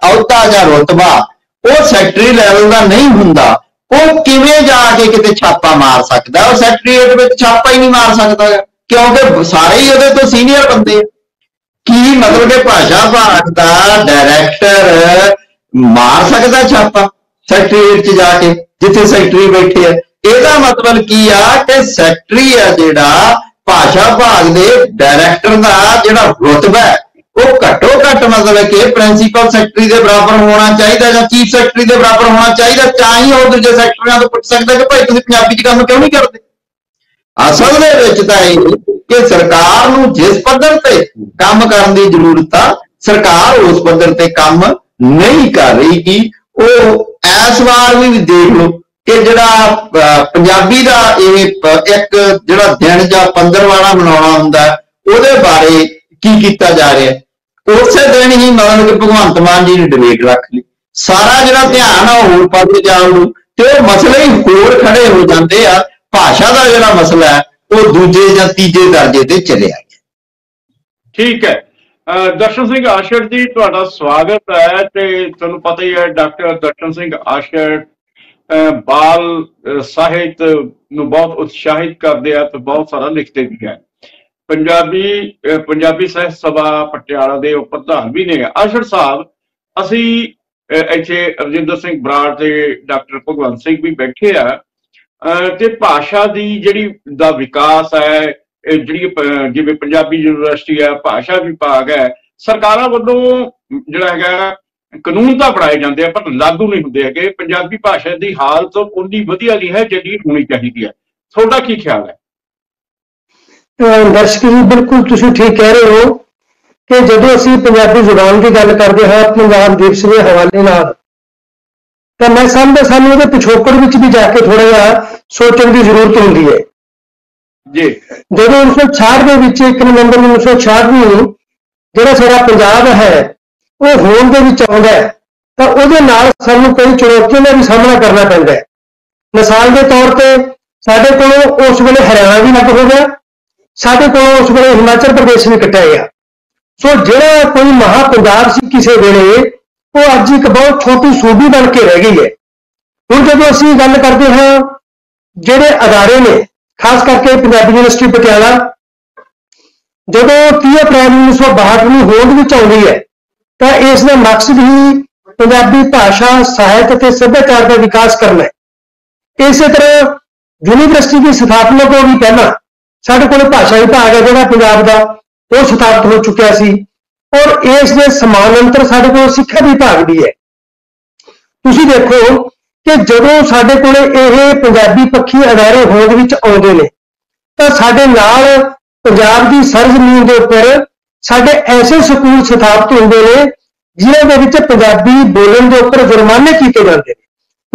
अहुदा जां रुतबा वो सैकटरी लैवल का नहीं हुंदा, वो किवें जाके किते छापा मार सकता है। सैकटरीएट में छापा ही नहीं मार सकता क्योंकि सारे ही उहदे तो सीनियर बंदे की मतलब कि भाषा भाग का डायरैक्टर मार सकता छापा सैकटरीएट च जाके जिथे सैकटरी बैठे है। इसका मतलब की आ कि सैकटरी है जिहड़ा भाषा भाग के डायरैक्टर का जिहड़ा रुतबा है वो घट्टो घट मतलब कि प्रिंसीपल सैकटरी के बराबर होना चाहिए या चीफ सैकटरी के बराबर होना चाहिए। चाहे और दूजे सैकटरियां तो पूछ सकता कि भाई तुसीं पंजाबी च काम क्यों नहीं करते। असल दे विच तां इह कि सरकार नूं जिस पद्धर ते काम करन दी जरूरत आ सरकार उस पद्धर ते काम नहीं कर रही कि वह इस वार भी देख लो कि जिहड़ा पंजाबी दा इह एक जिहड़ा दिन जां पंद्रह वाला मनाउणा हुंदा उहदे बारे की कीता जा रहा है। उस दिन ही मतलब कि भगवंत मान जी ने डिबेट रख ली सारा जिहड़ा ध्यान है होर पासे जाण नूं ते मसले ही होर खड़े हो जाते हैं। भाषा का जिहड़ा मसला है वो दूजे या तीजे दर्जे ते चले आ गया। ठीक है दर्शन सिंह आश्ट जी तुहाडा स्वागत है। ते तुहानूं पता ही है डॉक्टर दर्शन सिंह आश्ट बाल साहित्य नूं बहुत उत्साहित करते हैं तो बहुत सारा लिखते भी हैं। पंजाबी पंजाबी साहित्य सभा पटियाला के प्रधान भी ने। आश्ट साहब असी इत्थे राजिंदर सिंह बराड़ ते डॉक्टर भगवंत सिंह भी बैठे आ ते भाषा की जिहड़ी दा विकास है जिहड़ी जिवें पंजाबी यूनिवर्सिटी है भाषा विभाग है सरकारां वल्लों जिहड़ा हैगा कानून तां बनाए जाते हैं पर लागू नहीं हुंदे हैगे। पंजाबी भाषा की हालत उन्नी वधिया नहीं है जिन्नी होनी चाहिए है। तुहाडा की ख्याल है? दर्शक जी बिल्कुल तुसीं ठीक कह रहे हो कि जब असीं पंजाबी जुबान की गल करते हैं पंजाब दिवस के हवाले नाल तो मैं समझदा सानूं उहदे पिछोकड़ विच भी जाके थोड़ा जिहा सोचण की जरूरत हुंदी है जी। जब उन्नीस सौ छियासठ दे विच एक नवंबर उन्नीस सौ छियासठ नूं जिहड़ा साडा पंजाब है वो होंद दे विच आउंदा है तो उहदे नाल सानूं कई चुनौतियों का भी सामना करना पैंदा है। मिसाल के तौर पर साडे कोल उस वेले हरियाणा भी अलग हो गया साढ़े को उस वे हिमाचल प्रदेश भी कट्टिया गया। सो जिहड़ा कोई महा पंजाब सी किसी वेले वो अज एक बहुत छोटी सूबी बन के रह गई है। हुण जब असीं गल करते हैं जिहड़े अदारे ने खास करके पंजाबी यूनिवर्सिटी पटियाला जदों तीस अप्रैल उन्नीस सौ बाहठ नूं होंद विच आउंदी है तो इसका मकसद ही पंजाबी भाषा साहित्य ते सभ्याचार का विकास करना है। इस तरह यूनिवर्सिटी की स्थापना को भी पहला साढ़े को भाषा विभाग है जो पंजाब का वो स्थापित हो चुका सी और इसके समानांतर साढ़े को सिक्ख्या विभाग भी है। तुसीं देखो कि जदों साढ़े को पंजाबी पक्षी अदारे होंद विच आउंदे ने तो साढ़े नाल पंजाब की सरजमीन के उपर साढ़े ऐसे स्कूल स्थापित होंदे ने जिन्हां दे विच पंजाबी बोलण के उपर जुर्माने कीते जांदे ने।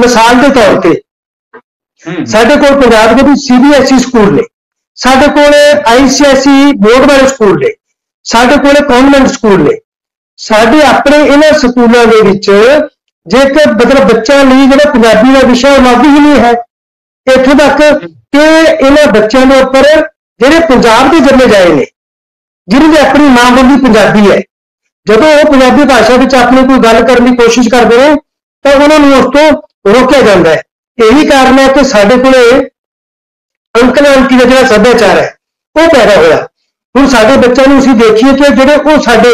मिसाल के तौर पर साढ़े को पंजाब के C B S E school ने साढ़े को आईसीएसई बोर्ड वाले स्कूल ने साढ़े को कॉन्वेंट स्कूल ने साढ़े अपने इन्हां स्कूलों के विच जेकर मतलब बच्चों लिए जो पंजाबी का विषय लागू ही नहीं है। इत्थों तक कि इन्हां बच्चों के उपर जिहड़े पंजाब के जन्मे जाए ने जिन्हें अपनी मां बोली पंजाबी है जदों वो पंजाबी भाषा में अपनी कोई गल करने की कोशिश करते हैं तो उन्होंने उस तो रोकिया जाता है। यही कारण है कि साढ़े को अंकल आंटी का जो सभ्याचार है वह पैदा होया। हम साढ़े बच्चों में असीं देखिए कि जो साढ़े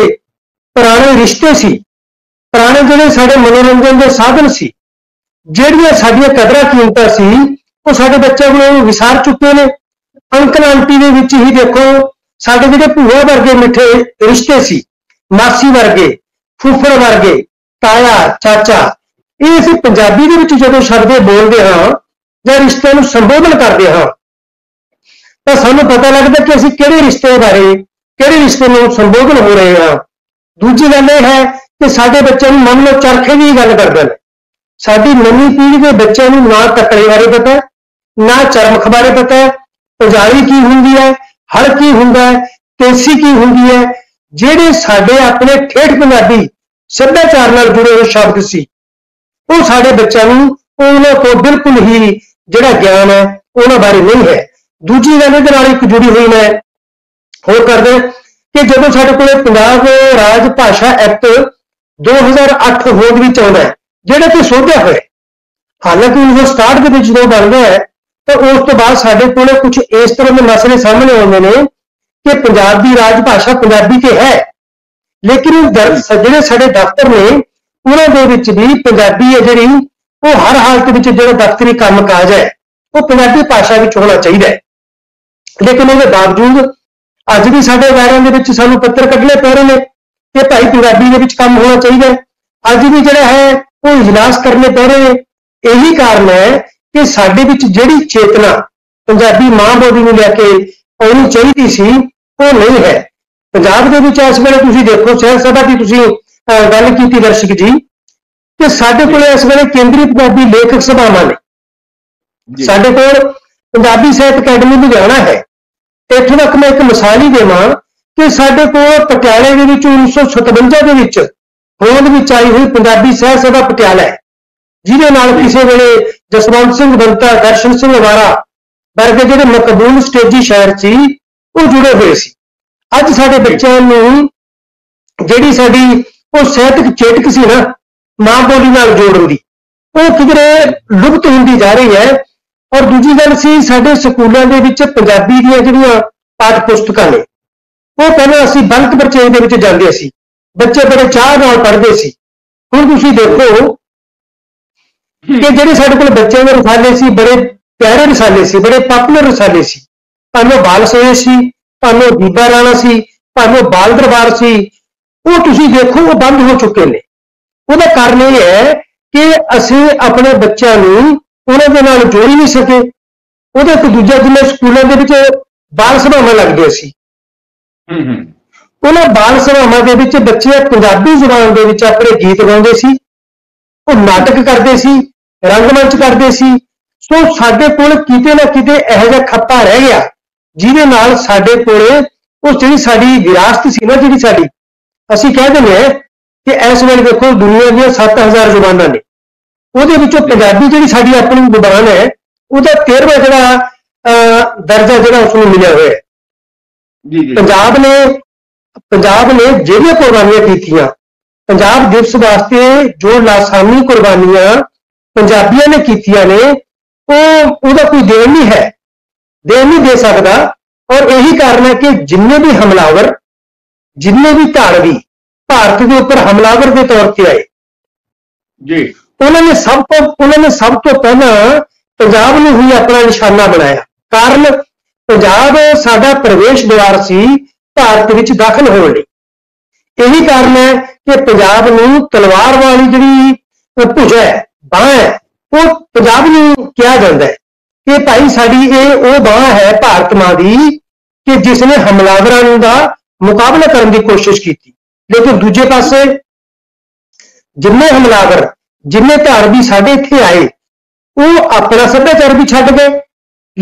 पुराने रिश्ते सी पुराने जो साढ़े मनोरंजन के साधन सी जिहड़ियां साढ़ियां कदरां कीमतां सी वो साढ़े बच्चों को विसार चुके हैं। अंकल आंटी दे विच ही देखो साढ़े जो भूआ वर्गे मिठे रिश्ते सी मासी वर्गे फुफड़ वर्गे ताया चाचा ये असीं पंजाबी दे विच जदों शब्द बोलते हाँ जां रिश्ते नूं संबोधन करते हाँ तो सानू पता लगता कि असीं किहड़े रिश्ते बारे किहड़े रिश्ते में संबोधन हो रहे हैं। दूजी गल यह है कि साडे बच्चों मन में चरखे की गल करते हैं। साडी नवीं पीढ़ी के बच्चों को ना तकड़े बारे पता है ना चरमख बारे पता है पंजाबी की हुंदी है हल की हुंदा है तेसी की हुंदी है जिहड़े साडे अपने ठेठ पंजाबी सभ्याचार नाल जुड़े हुए शब्द सी वो साडे बच्चों को उन्हां को बिल्कुल ही जिहड़ा ज्ञान है उन्हां बारे नहीं है। दूजी गल इहदे नाल इक जुड़ी हुई मैं होर करदा कि जदों साडे कोल पंजाब राज भाषा एक्ट दो हज़ार अठ होंद विच आउंदा है जिहड़े कि सोधिया होया, हालांकि उन्नीस सौ सताहठ दे विच जो बनदा है तो उस तो बाद साडे कोल कुछ इस तरह के मसले सामने आउंदे ने कि पंजाब दी राज भाषा पंजाबी ते है लेकिन जिहड़े साडे दफ्तर ने उन्होंने भी पंजाबी है जिहड़ी वो हर हालत में जो दफ्तरी काम काज है वो पंजाबी भाषा में होना चाहिए। लेकिन उसके बावजूद अज भी साडे अदारियां के सानू पत्र कढ़ने पै रहे हैं कि भाई पंजाबी के काम होना चाहिए, अज भी जोड़ा है वो इजलास करने पै रहे हैं। यही कारण है कि साडे विच जिहड़ी चेतना पंजाबी मां बोली में लैके आनी चाहिए सी वो नहीं है। पंजाब के इस वेले तुसीं देखो शहर सभा की तुसीं गल की दर्शक जी कि साडे कोल इस वेले केंद्रीय पंजाबी लेखक सभावां ने, साडे कोल पंजाबी साहित्य अकैडमी लुधियाना है। इत्थों तक मैं एक मिसाल ही देवां कि साडे कोल पटियाले दे विच उन्नीस सौ सतवंजा दे विच होंद विच आई हुई पंजाबी साहित्य सभा पटियाला है जिहदे नाल किसी वेले जसवंत सिंह बंता दर्शन सिंह बराड़ वर्गे जिहड़े मकबूल स्टेजी शायर सी वो जुड़े हुए सी। अज साडे बच्चिआं नूं जिहड़ी साडी वो साहित्यिक चेटक सी ना मां बोली नाल जोड़न दी वो किधरे लुप्त होंदी जा रही है। और दूजी गल सी साडे स्कूलों दे विच पंजाबी दी जिहड़ियां पाठ पुस्तकां ने वो पहले असीं बल्क परचेज दे विच जांदे सी, बच्चे बड़े चाह नाल पढ़दे सी। हुण तुसीं देखो कि जिहड़े साडे कोल बच्चों दे रसाले सी बड़े प्यारे रसाले सी, बड़े पॉपुलर रसाले सी, भावें बाल सोए सी, भावें बीबा राणा सी, भावें बाल दरबार सी, वो तुसीं देखो वो बंद हो चुके हैं। ਉਹਦਾ कारण यह है कि ਅਸੀਂ अपने बच्चों उन्होंने जोड़ नहीं सके। वो एक दूजा जिम्मे स्कूलों के बाल सभावां लगदियां सी, उन्होंने बाल सभावां दे विच बच्चे पंजाबी जुबान दे विच अपने गीत गाउंदे सी, वो नाटक करते सी, रंगमंच करते सी। सो साडे कोल किते ना किते इहो जिहा खप्पा रह गया जिहदे नाल साडे कोल उस जिहड़ी साडी विरासत सी ना जिहड़ी साडी असीं कह दिंदे हां कि इस वेल देखो दुनिया दीयां सत्त हज़ार जुबाना ने उहदे विचों पंजाबी जिहड़ी साडी अपनी जुबान है उहदा तेरहवां जिहड़ा दर्जा जिहड़ा उसनूं मिलिया होया है। पंजाब ने पंजाब ने जिहड़ियां कुर्बानियां कीतियां पंजाब दिवस वास्ते जो लासामी कुर्बानियां पंजाबियां ने कीतियां ने ओह उहदा कोई देन नहीं है, देन नहीं दे सकदा। और यही कारण है कि जिन्ने भी हमलावर जिन्ने भी धाड़वी भारत के उपर हमलावर के तौर पर आए जी उन्होंने सब तो उन्होंने सब तो पहला पंजाब ने ही अपना निशाना बनाया। कारण पंजाब साडा प्रवेश द्वार सी भारत विच दाखिल होने लई। यही कारण है कि पंजाब नूं तलवार वाली जिहड़ी भुजा है बाह है वो पंजाब नूं कहा जाता है कि भाई साडी इह ओह बाह है भारत मां दी कि जिसने हमलावरां दा मुकाबला करने की कोशिश की। लेकिन दूजे पासे जिन्ने हमलावर जिन्ने धारवी साडे इत्थे आए वो अपना सभ्याचार भी छड्ड गए,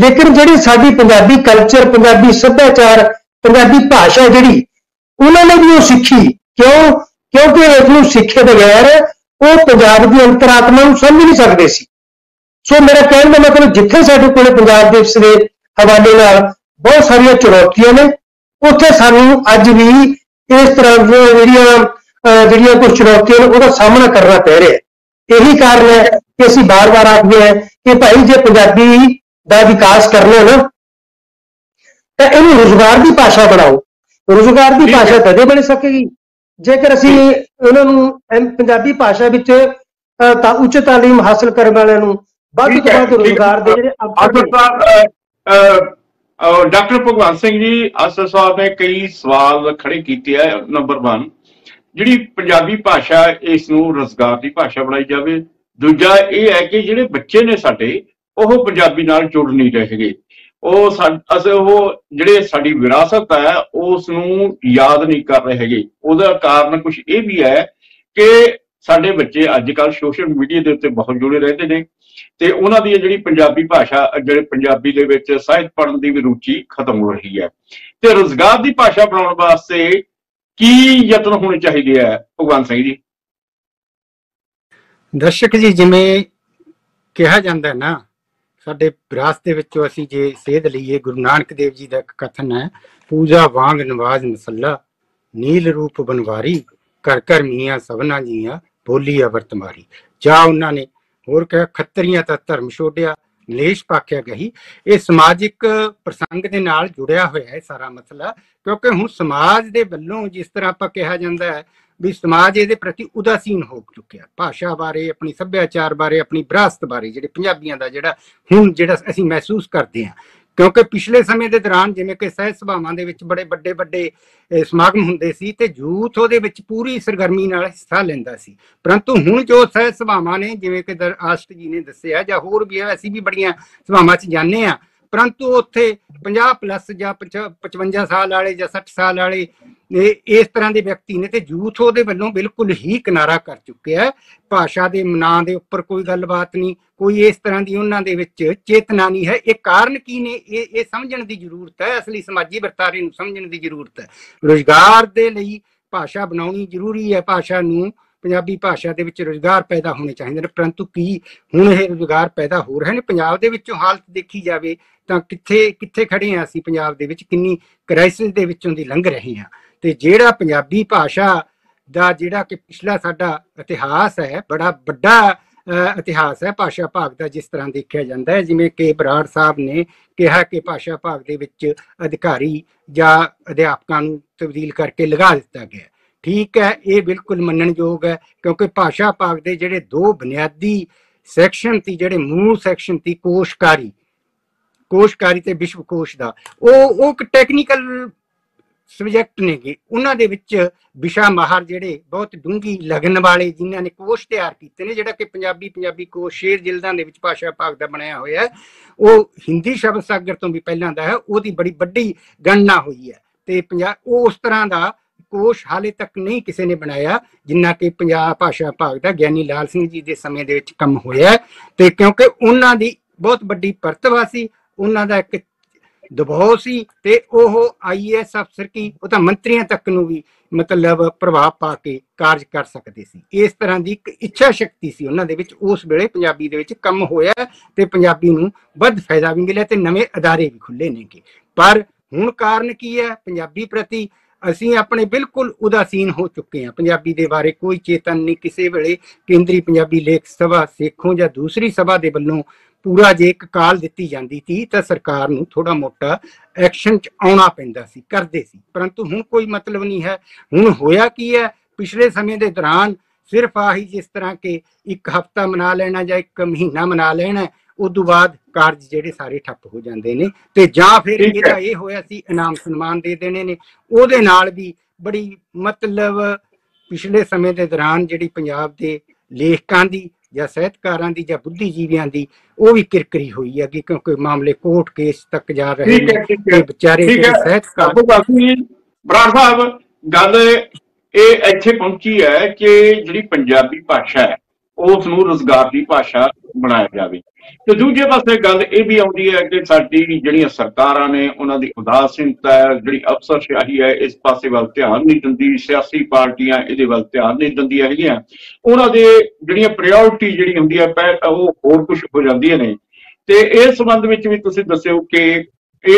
लेकिन जिहड़ी साडी पंजाबी कल्चर पंजाबी सभ्याचार पंजाबी भाषा जिहड़ी उन्होंने भी वो सीखी। क्यों? क्योंकि इसनूं सीखे बगैर वो पंजाब दी अंतरात्मा नूं समझ नहीं सकदे सी। सो मेरा कहण दा मतलब जिथे साडे कोल पंजाब दिवस दे हवाले नाल बहुत सारियां चुनौतियां ने उत्थे सानूं अज भी इस तरह जी जी कुछ चुनौतियों का सामना करना पै रहा है। यही कारण है कि असी बार बार आखते हैं कि भाई जो पंजाबी का विकास करना ना तो इन रोजगार की भाषा बनाओ। रोजगार की भाषा तदे बन सकेगी जेकर असी इन्होंने पंजाबी भाषा उच्च तालीम हासिल करने वालों वध तो वध रोजगार। डॉक्टर भगवंत सिंह जी आसर साहब ने कई सवाल खड़े किए हैं। नंबर वन जी पंजाबी भाषा इस रोजगार की भाषा बनाई जाए, दूजा यह है कि जिहड़े बच्चे ने साडे ओह पंजाबी नाल जुड़ नहीं रहे गए, जिहड़ी साडी विरासत है उसनूं याद नहीं कर रहे गए। उसदा कारण कुछ यह भी है कि साडे बच्चे अजकल सोशल मीडिया के उत्ते बहुत जुड़े रहते हैं तो उन्होंने जी पंजाबी भाषा जो पंजाबी के साहित्य पढ़ने की भी रुचि खत्म हो रही है। तो रोजगार की भाषा बनाने वास्ते की यत्न होने चाहिए है भगवंत सिंह जी? दर्शक जी जिमें कहा जाता है ना साडे विरासत दे विचों असीं जे सेध लईए गुरु नानक देव जी दा कथन है, पूजा वांग नवाज मसला नील रूप बनवारी घर घर मियाँ सबना जिया बोली अवरत मारी। जा उन्होंने होर कहा खत्तरियां ता धर्म छोड़िया लेश पाख्या गई। ये समाजिक प्रसंग के नाल जुड़िया होया है सारा मसला, क्योंकि हुण समाज के वल्लों जिस तरह आपां कहा जांदा है भी समाज इहदे प्रति उदासीन हो चुकिया, भाषा बारे अपनी सभ्याचार बारे अपनी विरासत बारे जिहड़े पंजाबियां दा जिहड़ा हुण जिहड़ा असीं महसूस करदे हां, क्योंकि पिछले समय के दौरान जिमें कि सहज सभावां दे विच बड़े बड़े बड़े समागम हुंदे सी ते यूथ उहदे विच पूरी सरगर्मी नाल हिस्सा लैंदा सी, परंतु हुण जो सहज सभावां ने जिमें कि आश्ट जी ने दस्सिआ जां होर भी असीं भी बड़ियां सभावां च जाने आ, परंतु उत्थे पचास प्लस जां पचवंजा साल वाले जां साठ साल वाले इस तरह के व्यक्ति ने तो यूथ उहदे वल्लों बिल्कुल ही किनारा कर चुके है। भाषा के नां के उपर कोई गलबात नहीं, कोई इस तरह की उन्हां दे विच चेतना नहीं है। ये कारण की ने ये समझण की जरूरत है, असली समाजी वर्तारे नूं समझण की जरूरत है। रोजगार के लिए भाषा बनाउणी जरूरी है, भाषा नूं पंजाबी भाषा के विच रोजगार पैदा होने चाहिए, परंतु की हुण ये रोजगार पैदा हो रहे हैं? पंजाब दे विचों हालत देखी जाए तो कित्थे कित्थे खड़े हैं असीं, पंजाब दे विच किन्नी क्राइसिस दे विचों दी लंघ रहे हैं। तो जिहड़ा पंजाबी भाषा दा जिहड़ा कि पिछला साडा इतिहास है, बड़ा वड्डा इतिहास है भाषा भाग का, जिस तरह देखा जाता है जिमें कि बराड़ साहब ने कहा कि भाषा भाग के विच अधिकारी जां अध्यापकां नूं तब्दील करके लगा दिता गया। ठीक है, ये बिल्कुल मन्नणयोग है, क्योंकि भाषा भाग के जिहड़े दो बुनियादी सैक्शन ती जिहड़े मूल सैक्शन ती कोशकारी कोशकारी ते विश्वकोश दा वो टैक्नीकल सबजैक्ट ने गे, उन्हां दे विच विशा माहर जिहड़े बहुत डूंघी लगन वाले जिन्हां ने कोश तैयार कीते ने, जिहड़ा कि पंजाबी पंजाबी कोश छे जिल्दां दे विच भाषा भाग दा बनाया होया है, वो हिंदी शब्द सागर तो भी पहलां दा है, ओहदी बड़ी वड्डी गणना होई है। ते पंजाब वो उस तरह दा कोश हाले तक नहीं किसी ने बनाया जिन्ना कि पंजाब भाषा भाग दा ज्ञानी लाल सिंह जी दे समय दे विच कम होया है। ते क्योंकि उन्हां दी बहुत वड्डी परतवा सी, उन्हां दा इक दबाव सी, ते ओह आई ए एस अफसर की वो तो मंत्रियों तक नूं भी मतलब प्रभाव पा के कार्य कर सकते सी। इस तरह की एक इच्छा शक्ति सी उन्हां दे विच, उस वेले पंजाबी दे विच कम होया ते पंजाबी नूं वध फायदा भी मिलिया ते नवे अदारे भी खुल्ले ने गे। पर हुण कारण की है? पंजाबी प्रति असीं अपने बिल्कुल उदासीन हो चुके हैं, पंजाबी दे बारे कोई चेतन नहीं। किसी वेले केंद्रीय पंजाबी लेख सभा सेखों जां दूसरी सभा दे वल्लों पूरा जे एक काल दिती जाती थी तो सरकार नूं थोड़ा मोटा एक्शन च आउणा पैंदा सी, करदे सी, परंतु हुण कोई मतलब नहीं है। हुण होया की है? पिछले समय दे दौरान सिर्फ आही जिस तरह के एक हफ्ता मना लेना जां एक महीना मना लेना, उदों बाद कार्ज जिहड़े सारे ठप्प हो जांदे ने, ते जां फिर जिहड़ा इह होया सी इनाम सन्मान दे देने ने, उहदे नाल भी बड़ी मतलब पिछले समय दे दौरान जिहड़ी पंजाब दे लेखकां दी या साहित्यकारां दी या बुद्धिजीवियां दी वो भी किरकिरी हुई है, क्योंकि मामले कोर्ट केस तक जा रहे हैं बेचारे साहित्यकार। बराड़ साहब गल इह इत्थे पहुंची है कि जिहड़ी पंजाबी भाषा है उस नूं रोजगार की भाषा बनाया जाए, तो दूजे पासे गल यह भी आउंदी है कि साडी जिहड़ियां सरकारां ने उन्हां दी उदासीनता है, जिहड़ी अफसरशाही है इस पासे वाल ध्यान नहीं दिंदी, सियासी पार्टियां इहदे वाल ध्यान नहीं दिंदियां हैगियां, उन्हां दे जिहड़ियां प्रायोरिटी जिहड़ी हुंदी है पहल वो होर कुछ हो जांदियां ने। ते इस संबंध विच भी तुसीं दस्सिओ कि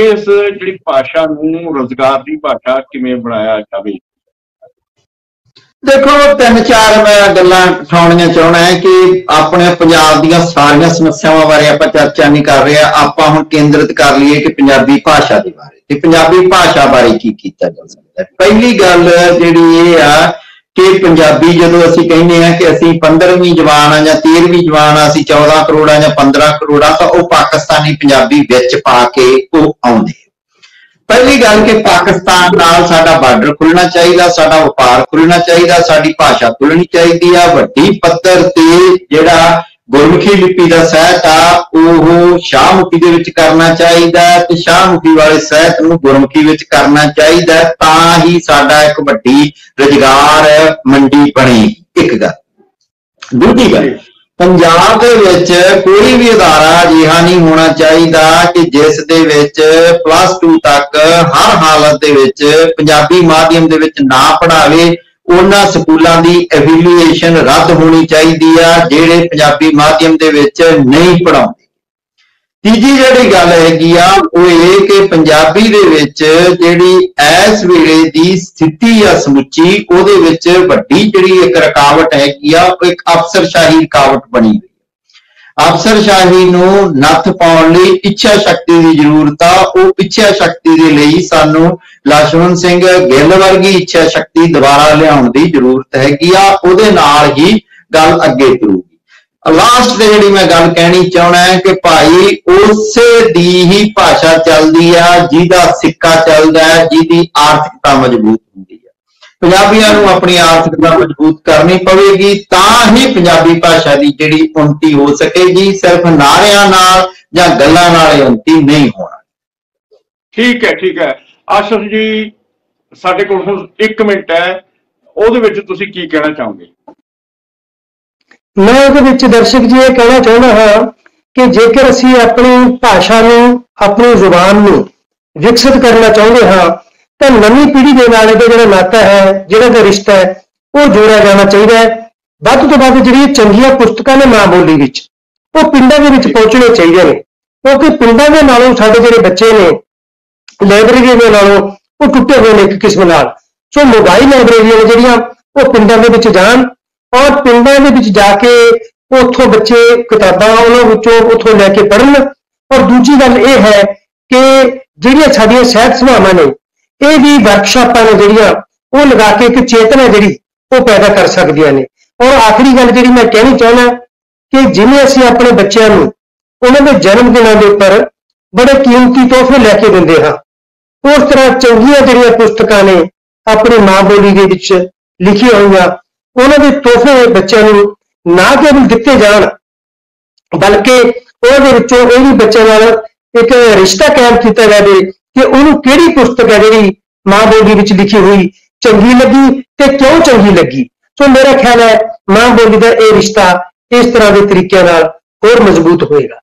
इस जिहड़ी भाषा नूं रोजगार की भाषा किवें बनाया जाए। देखो, तीन चार मैं गल्लां उठाउणियां चाहना है कि अपने पंजाब दीयां सारियां समस्यावां बारे आपां चर्चा नहीं कर रहे, आपां हुण केंद्रित कर लईए कि पंजाबी भाषा दे बारे ते पंजाबी भाषा बारे की कीता जा सकदा है। पहली गल जिहड़ी इह आ कि पंजाबी जदों असीं कहने आ कि असीं पंद्रहवीं जबान आ जां तेरहवीं जबान आ, असीं चौदह करोड़ आ जां पंद्रह करोड़ आ, तां उह पाकिस्तानी पंजाबी विच पा के उह आउंदे। पहली गल कि पाकिस्तान नाल साडा बार्डर खुलना चाहिए, साडा व्यापार खुलना चाहिए, साडी भाषा खुलनी चाहिए आ, वड्डी पद्धर ते जिहड़ा गुरमुखी लिपि का साहित आ ओह शाहमुखी दे विच करना चाहिए ते शाहमुखी वाले साहित नूं गुरमुखी विच करना चाहिए, तां ही साडा एक वड्डी रोजगार मंडी बनेगी। एक गल। दूजी गल, पंजाब के कोई भी अदारा अजिहा नहीं होना चाहिए कि जिस दे विच प्लस टू तक हर हालत दे पंजाबी माध्यम दे विच ना पढ़ावे। उन्हां स्कूलों की एफिलिएशन रद्द होनी चाहिए आ जेड़े पंजाबी माध्यम दे विच नहीं पढ़ाते। तीजी जी गल हैगी आ वो ये कि पंजाबी दे विच जिहड़ी इस वेले दी स्थिति आ समुची उहदे विच वड्डी जिहड़ी एक रुकावट हैगी आ एक अफसरशाही रुकावट बनी हुई। अफसरशाही नूं नत्थ पाउण लई इच्छा शक्ति की जरूरत आ। उह इच्छा शक्ति दे लई सानू लक्ष्मण सिंह गिल वर्गी इच्छा शक्ति दुबारा लियाउण दी जरूरत हैगी आ। उहदे नाल ही गल अगे तुरू। लास्ट से जी मैं गल कहनी चाहना है कि भाई उसे दी ही भाषा चलती है जिदा सिक्का चलता है, जिदी आर्थिकता मजबूत होंगी है। पंजाबियों को अपनी आर्थिकता मजबूत करनी पवेगी ता ही पंजाबी भाषा की जिहड़ी उन्नति हो सकेगी। सिर्फ नारियां नाल या गल्लां नाल उन्नति नहीं होना। ठीक है ठीक है आशर जी, साडे कोल हुण एक मिनट है, उहदे विच तुसीं की कहना चाहोगे? मैं उस दर्शक जी ये कहना चाहता हाँ कि जेकर असी अपनी भाषा में अपनी जुबान में विकसित करना चाहते हाँ तो नवी पीढ़ी के नाल जो नाता है जो रिश्ता है वो जोड़िया जाना चाहिए। वध तो वध जी चंगी पुस्तकों ने माँ बोली वो पिंडा के विच पहुंचने चाहिए ने, क्योंकि पिंडा के नालों साडे जिहड़े बच्चे ने लाइब्रेरी के नालों वो टुटे हुए ने एक किस्म नाल। सो मोबाइल लाइब्रेरियां जिहड़ियां वो पिंडा के विच जाण और पिंडा के जाके उतो बच्चे किताबां उन्होंने उतो लैके पढ़न। और दूजी गल यह है कि जिहड़ियां साडियां साहित सभावां ने यह भी वर्कशापां ने जिहड़ियां वो लगा के एक चेतना जिहड़ी वो पैदा कर सकदियां ने। और आखिरी गल जिहड़ी मैं कहनी चाहना कि जिवें असीं अपने बच्चों नूं उन्हां दे जन्म दिनां दे उपर बड़े कीमती तोहफे लैके दिंदे हां, उस तरह चंगीआं जिहड़ियां पुस्तकां ने अपनी माँ बोली दे विच लिखीआं होईआं उन्होंने तोहफे बच्चों ना केवल दिते जाण बल्कि भी बच्चे एक रिश्ता कायम किया जाए कि उन्होंने केड़ी पुस्तक है जी माँ बोली विच लिखी हुई चंगी लगी तो क्यों चंगी लगी। सो मेरा ख्याल है माँ बोली का यह रिश्ता इस तरह के तरीके नाल होर मजबूत होएगा।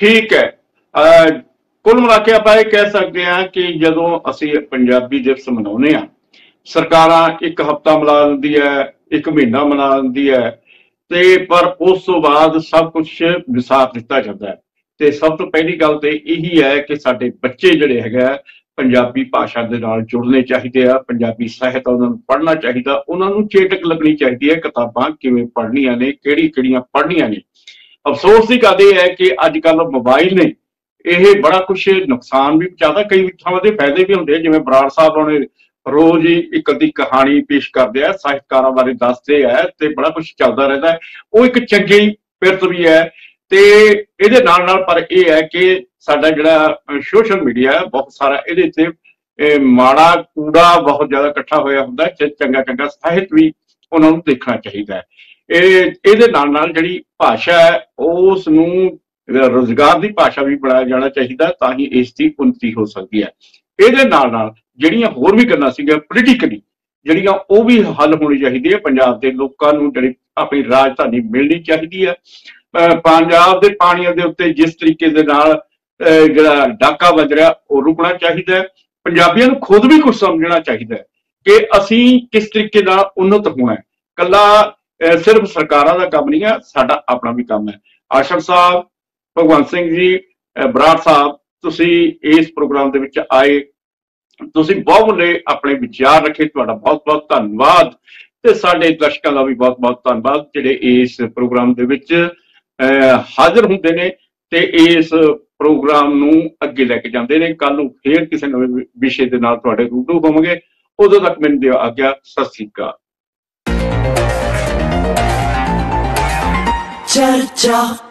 ठीक है, कुल मिला के आप कह सकते हैं कि जदों असीं पंजाबी दिवस मनाने सरकारां एक हफ्ता मना लैंदी है, एक महीना मना लैंदी है, ते पर उस तो बाद सब कुछ विसार दिता जाता है। तो सब तो पहली गल तो यही है कि साडे बच्चे जिहड़े हैगे पंजाबी भाषा दे नाल जुड़ने चाहिए आ, पंजाबी साहित्य उन्होंने पढ़ना चाहिए, उन्होंने चेटक लगनी चाहिए है किताबां किवें पढ़नियां ने, किहड़ी किहड़ियां पढ़नियां ने। अफसोस की गल यह है कि अजकल मोबाइल ने यह बड़ा कुछ नुकसान भी पहुंचाता, कई थावां ते फायदे भी हुंदे। जिवें बराड़ साहब हुणे रोज ही एक अद्धी कहानी पेश करते हैं, साहित्यकारा बारे दसते है, तो बड़ा कुछ चलता रहता है। वो एक चंगी पिरत भी है तो ये नाल नाल पर यह है कि साडा जिहड़ा सोशल मीडिया है बहुत सारा ये माड़ा कूड़ा बहुत ज़्यादा इकट्ठा होया हुंदा है। चंगा चंगा साहित भी उन्होंने देखना चाहिए है। ये नाल नाल जिहड़ी भाषा है उस नूं रोजगार की भाषा भी बनाया जाना चाहिए, तां ही इसकी उन्नति हो सकती है। ये नाल नाल ਜਿਹੜੀਆਂ होर भी ਗੱਲਾਂ ਸੀਗੀਆਂ पोलिटिकली ਜਿਹੜੀਆਂ ਉਹ ਵੀ हल होनी चाहिए। पंजाब के लोगों ਨੂੰ ਜਿਹੜੀ ਆਪਣੀ राजधानी मिलनी चाहिए है। पंजाब के पानियों के उत्ते जिस तरीके ਦੇ ਨਾਲ ਜਿਹੜਾ डाका ਵੱਜ ਰਿਹਾ ਉਹ ਰੁਕਣਾ ਚਾਹੀਦਾ है। ਪੰਜਾਬੀਆਂ ਨੂੰ खुद भी कुछ समझना चाहिए कि ਅਸੀਂ किस तरीके ਨਾਲ उन्नत होना है। ਕੱਲਾ सिर्फ ਸਰਕਾਰਾਂ ਦਾ ਕੰਮ नहीं है, ਸਾਡਾ ਆਪਣਾ भी ਕੰਮ है। ਆਸ਼ਰ ਸਾਹਿਬ, ਭਗਵੰਤ ਸਿੰਘ जी, ਬਰਾੜ ਸਾਹਿਬ, ਤੁਸੀਂ इस प्रोग्राम ਦੇ ਵਿੱਚ आए, ਤੁਸੀਂ ਬਹੁਮੁੱਲੇ अपने विचार रखे, ਤੁਹਾਡਾ बहुत बहुत ਧੰਨਵਾਦ। ਤੇ ਸਾਡੇ ਦਰਸ਼ਕਾਂ ਦਾ भी बहुत बहुत ਧੰਨਵਾਦ ਜਿਹੜੇ इस प्रोग्राम ਦੇ ਵਿੱਚ ਹਾਜ਼ਰ ਹੁੰਦੇ ਨੇ ਤੇ इस प्रोग्राम ਨੂੰ ਅੱਗੇ ਲੈ ਕੇ ਜਾਂਦੇ ਨੇ। ਕੱਲ ਨੂੰ ਫੇਰ ਕਿਸੇ ਨਵੇਂ ਵਿਸ਼ੇ ਦੇ ਨਾਲ ਤੁਹਾਡੇ ਰੂਬਰੂ ਹੋਵਾਂਗੇ। ਉਦੋਂ ਤੱਕ ਮੈਨੂੰ ਦਿਓ ਆਗਿਆ। ਸਤਿ ਸ੍ਰੀ ਅਕਾਲ। ਚਰਚਾ।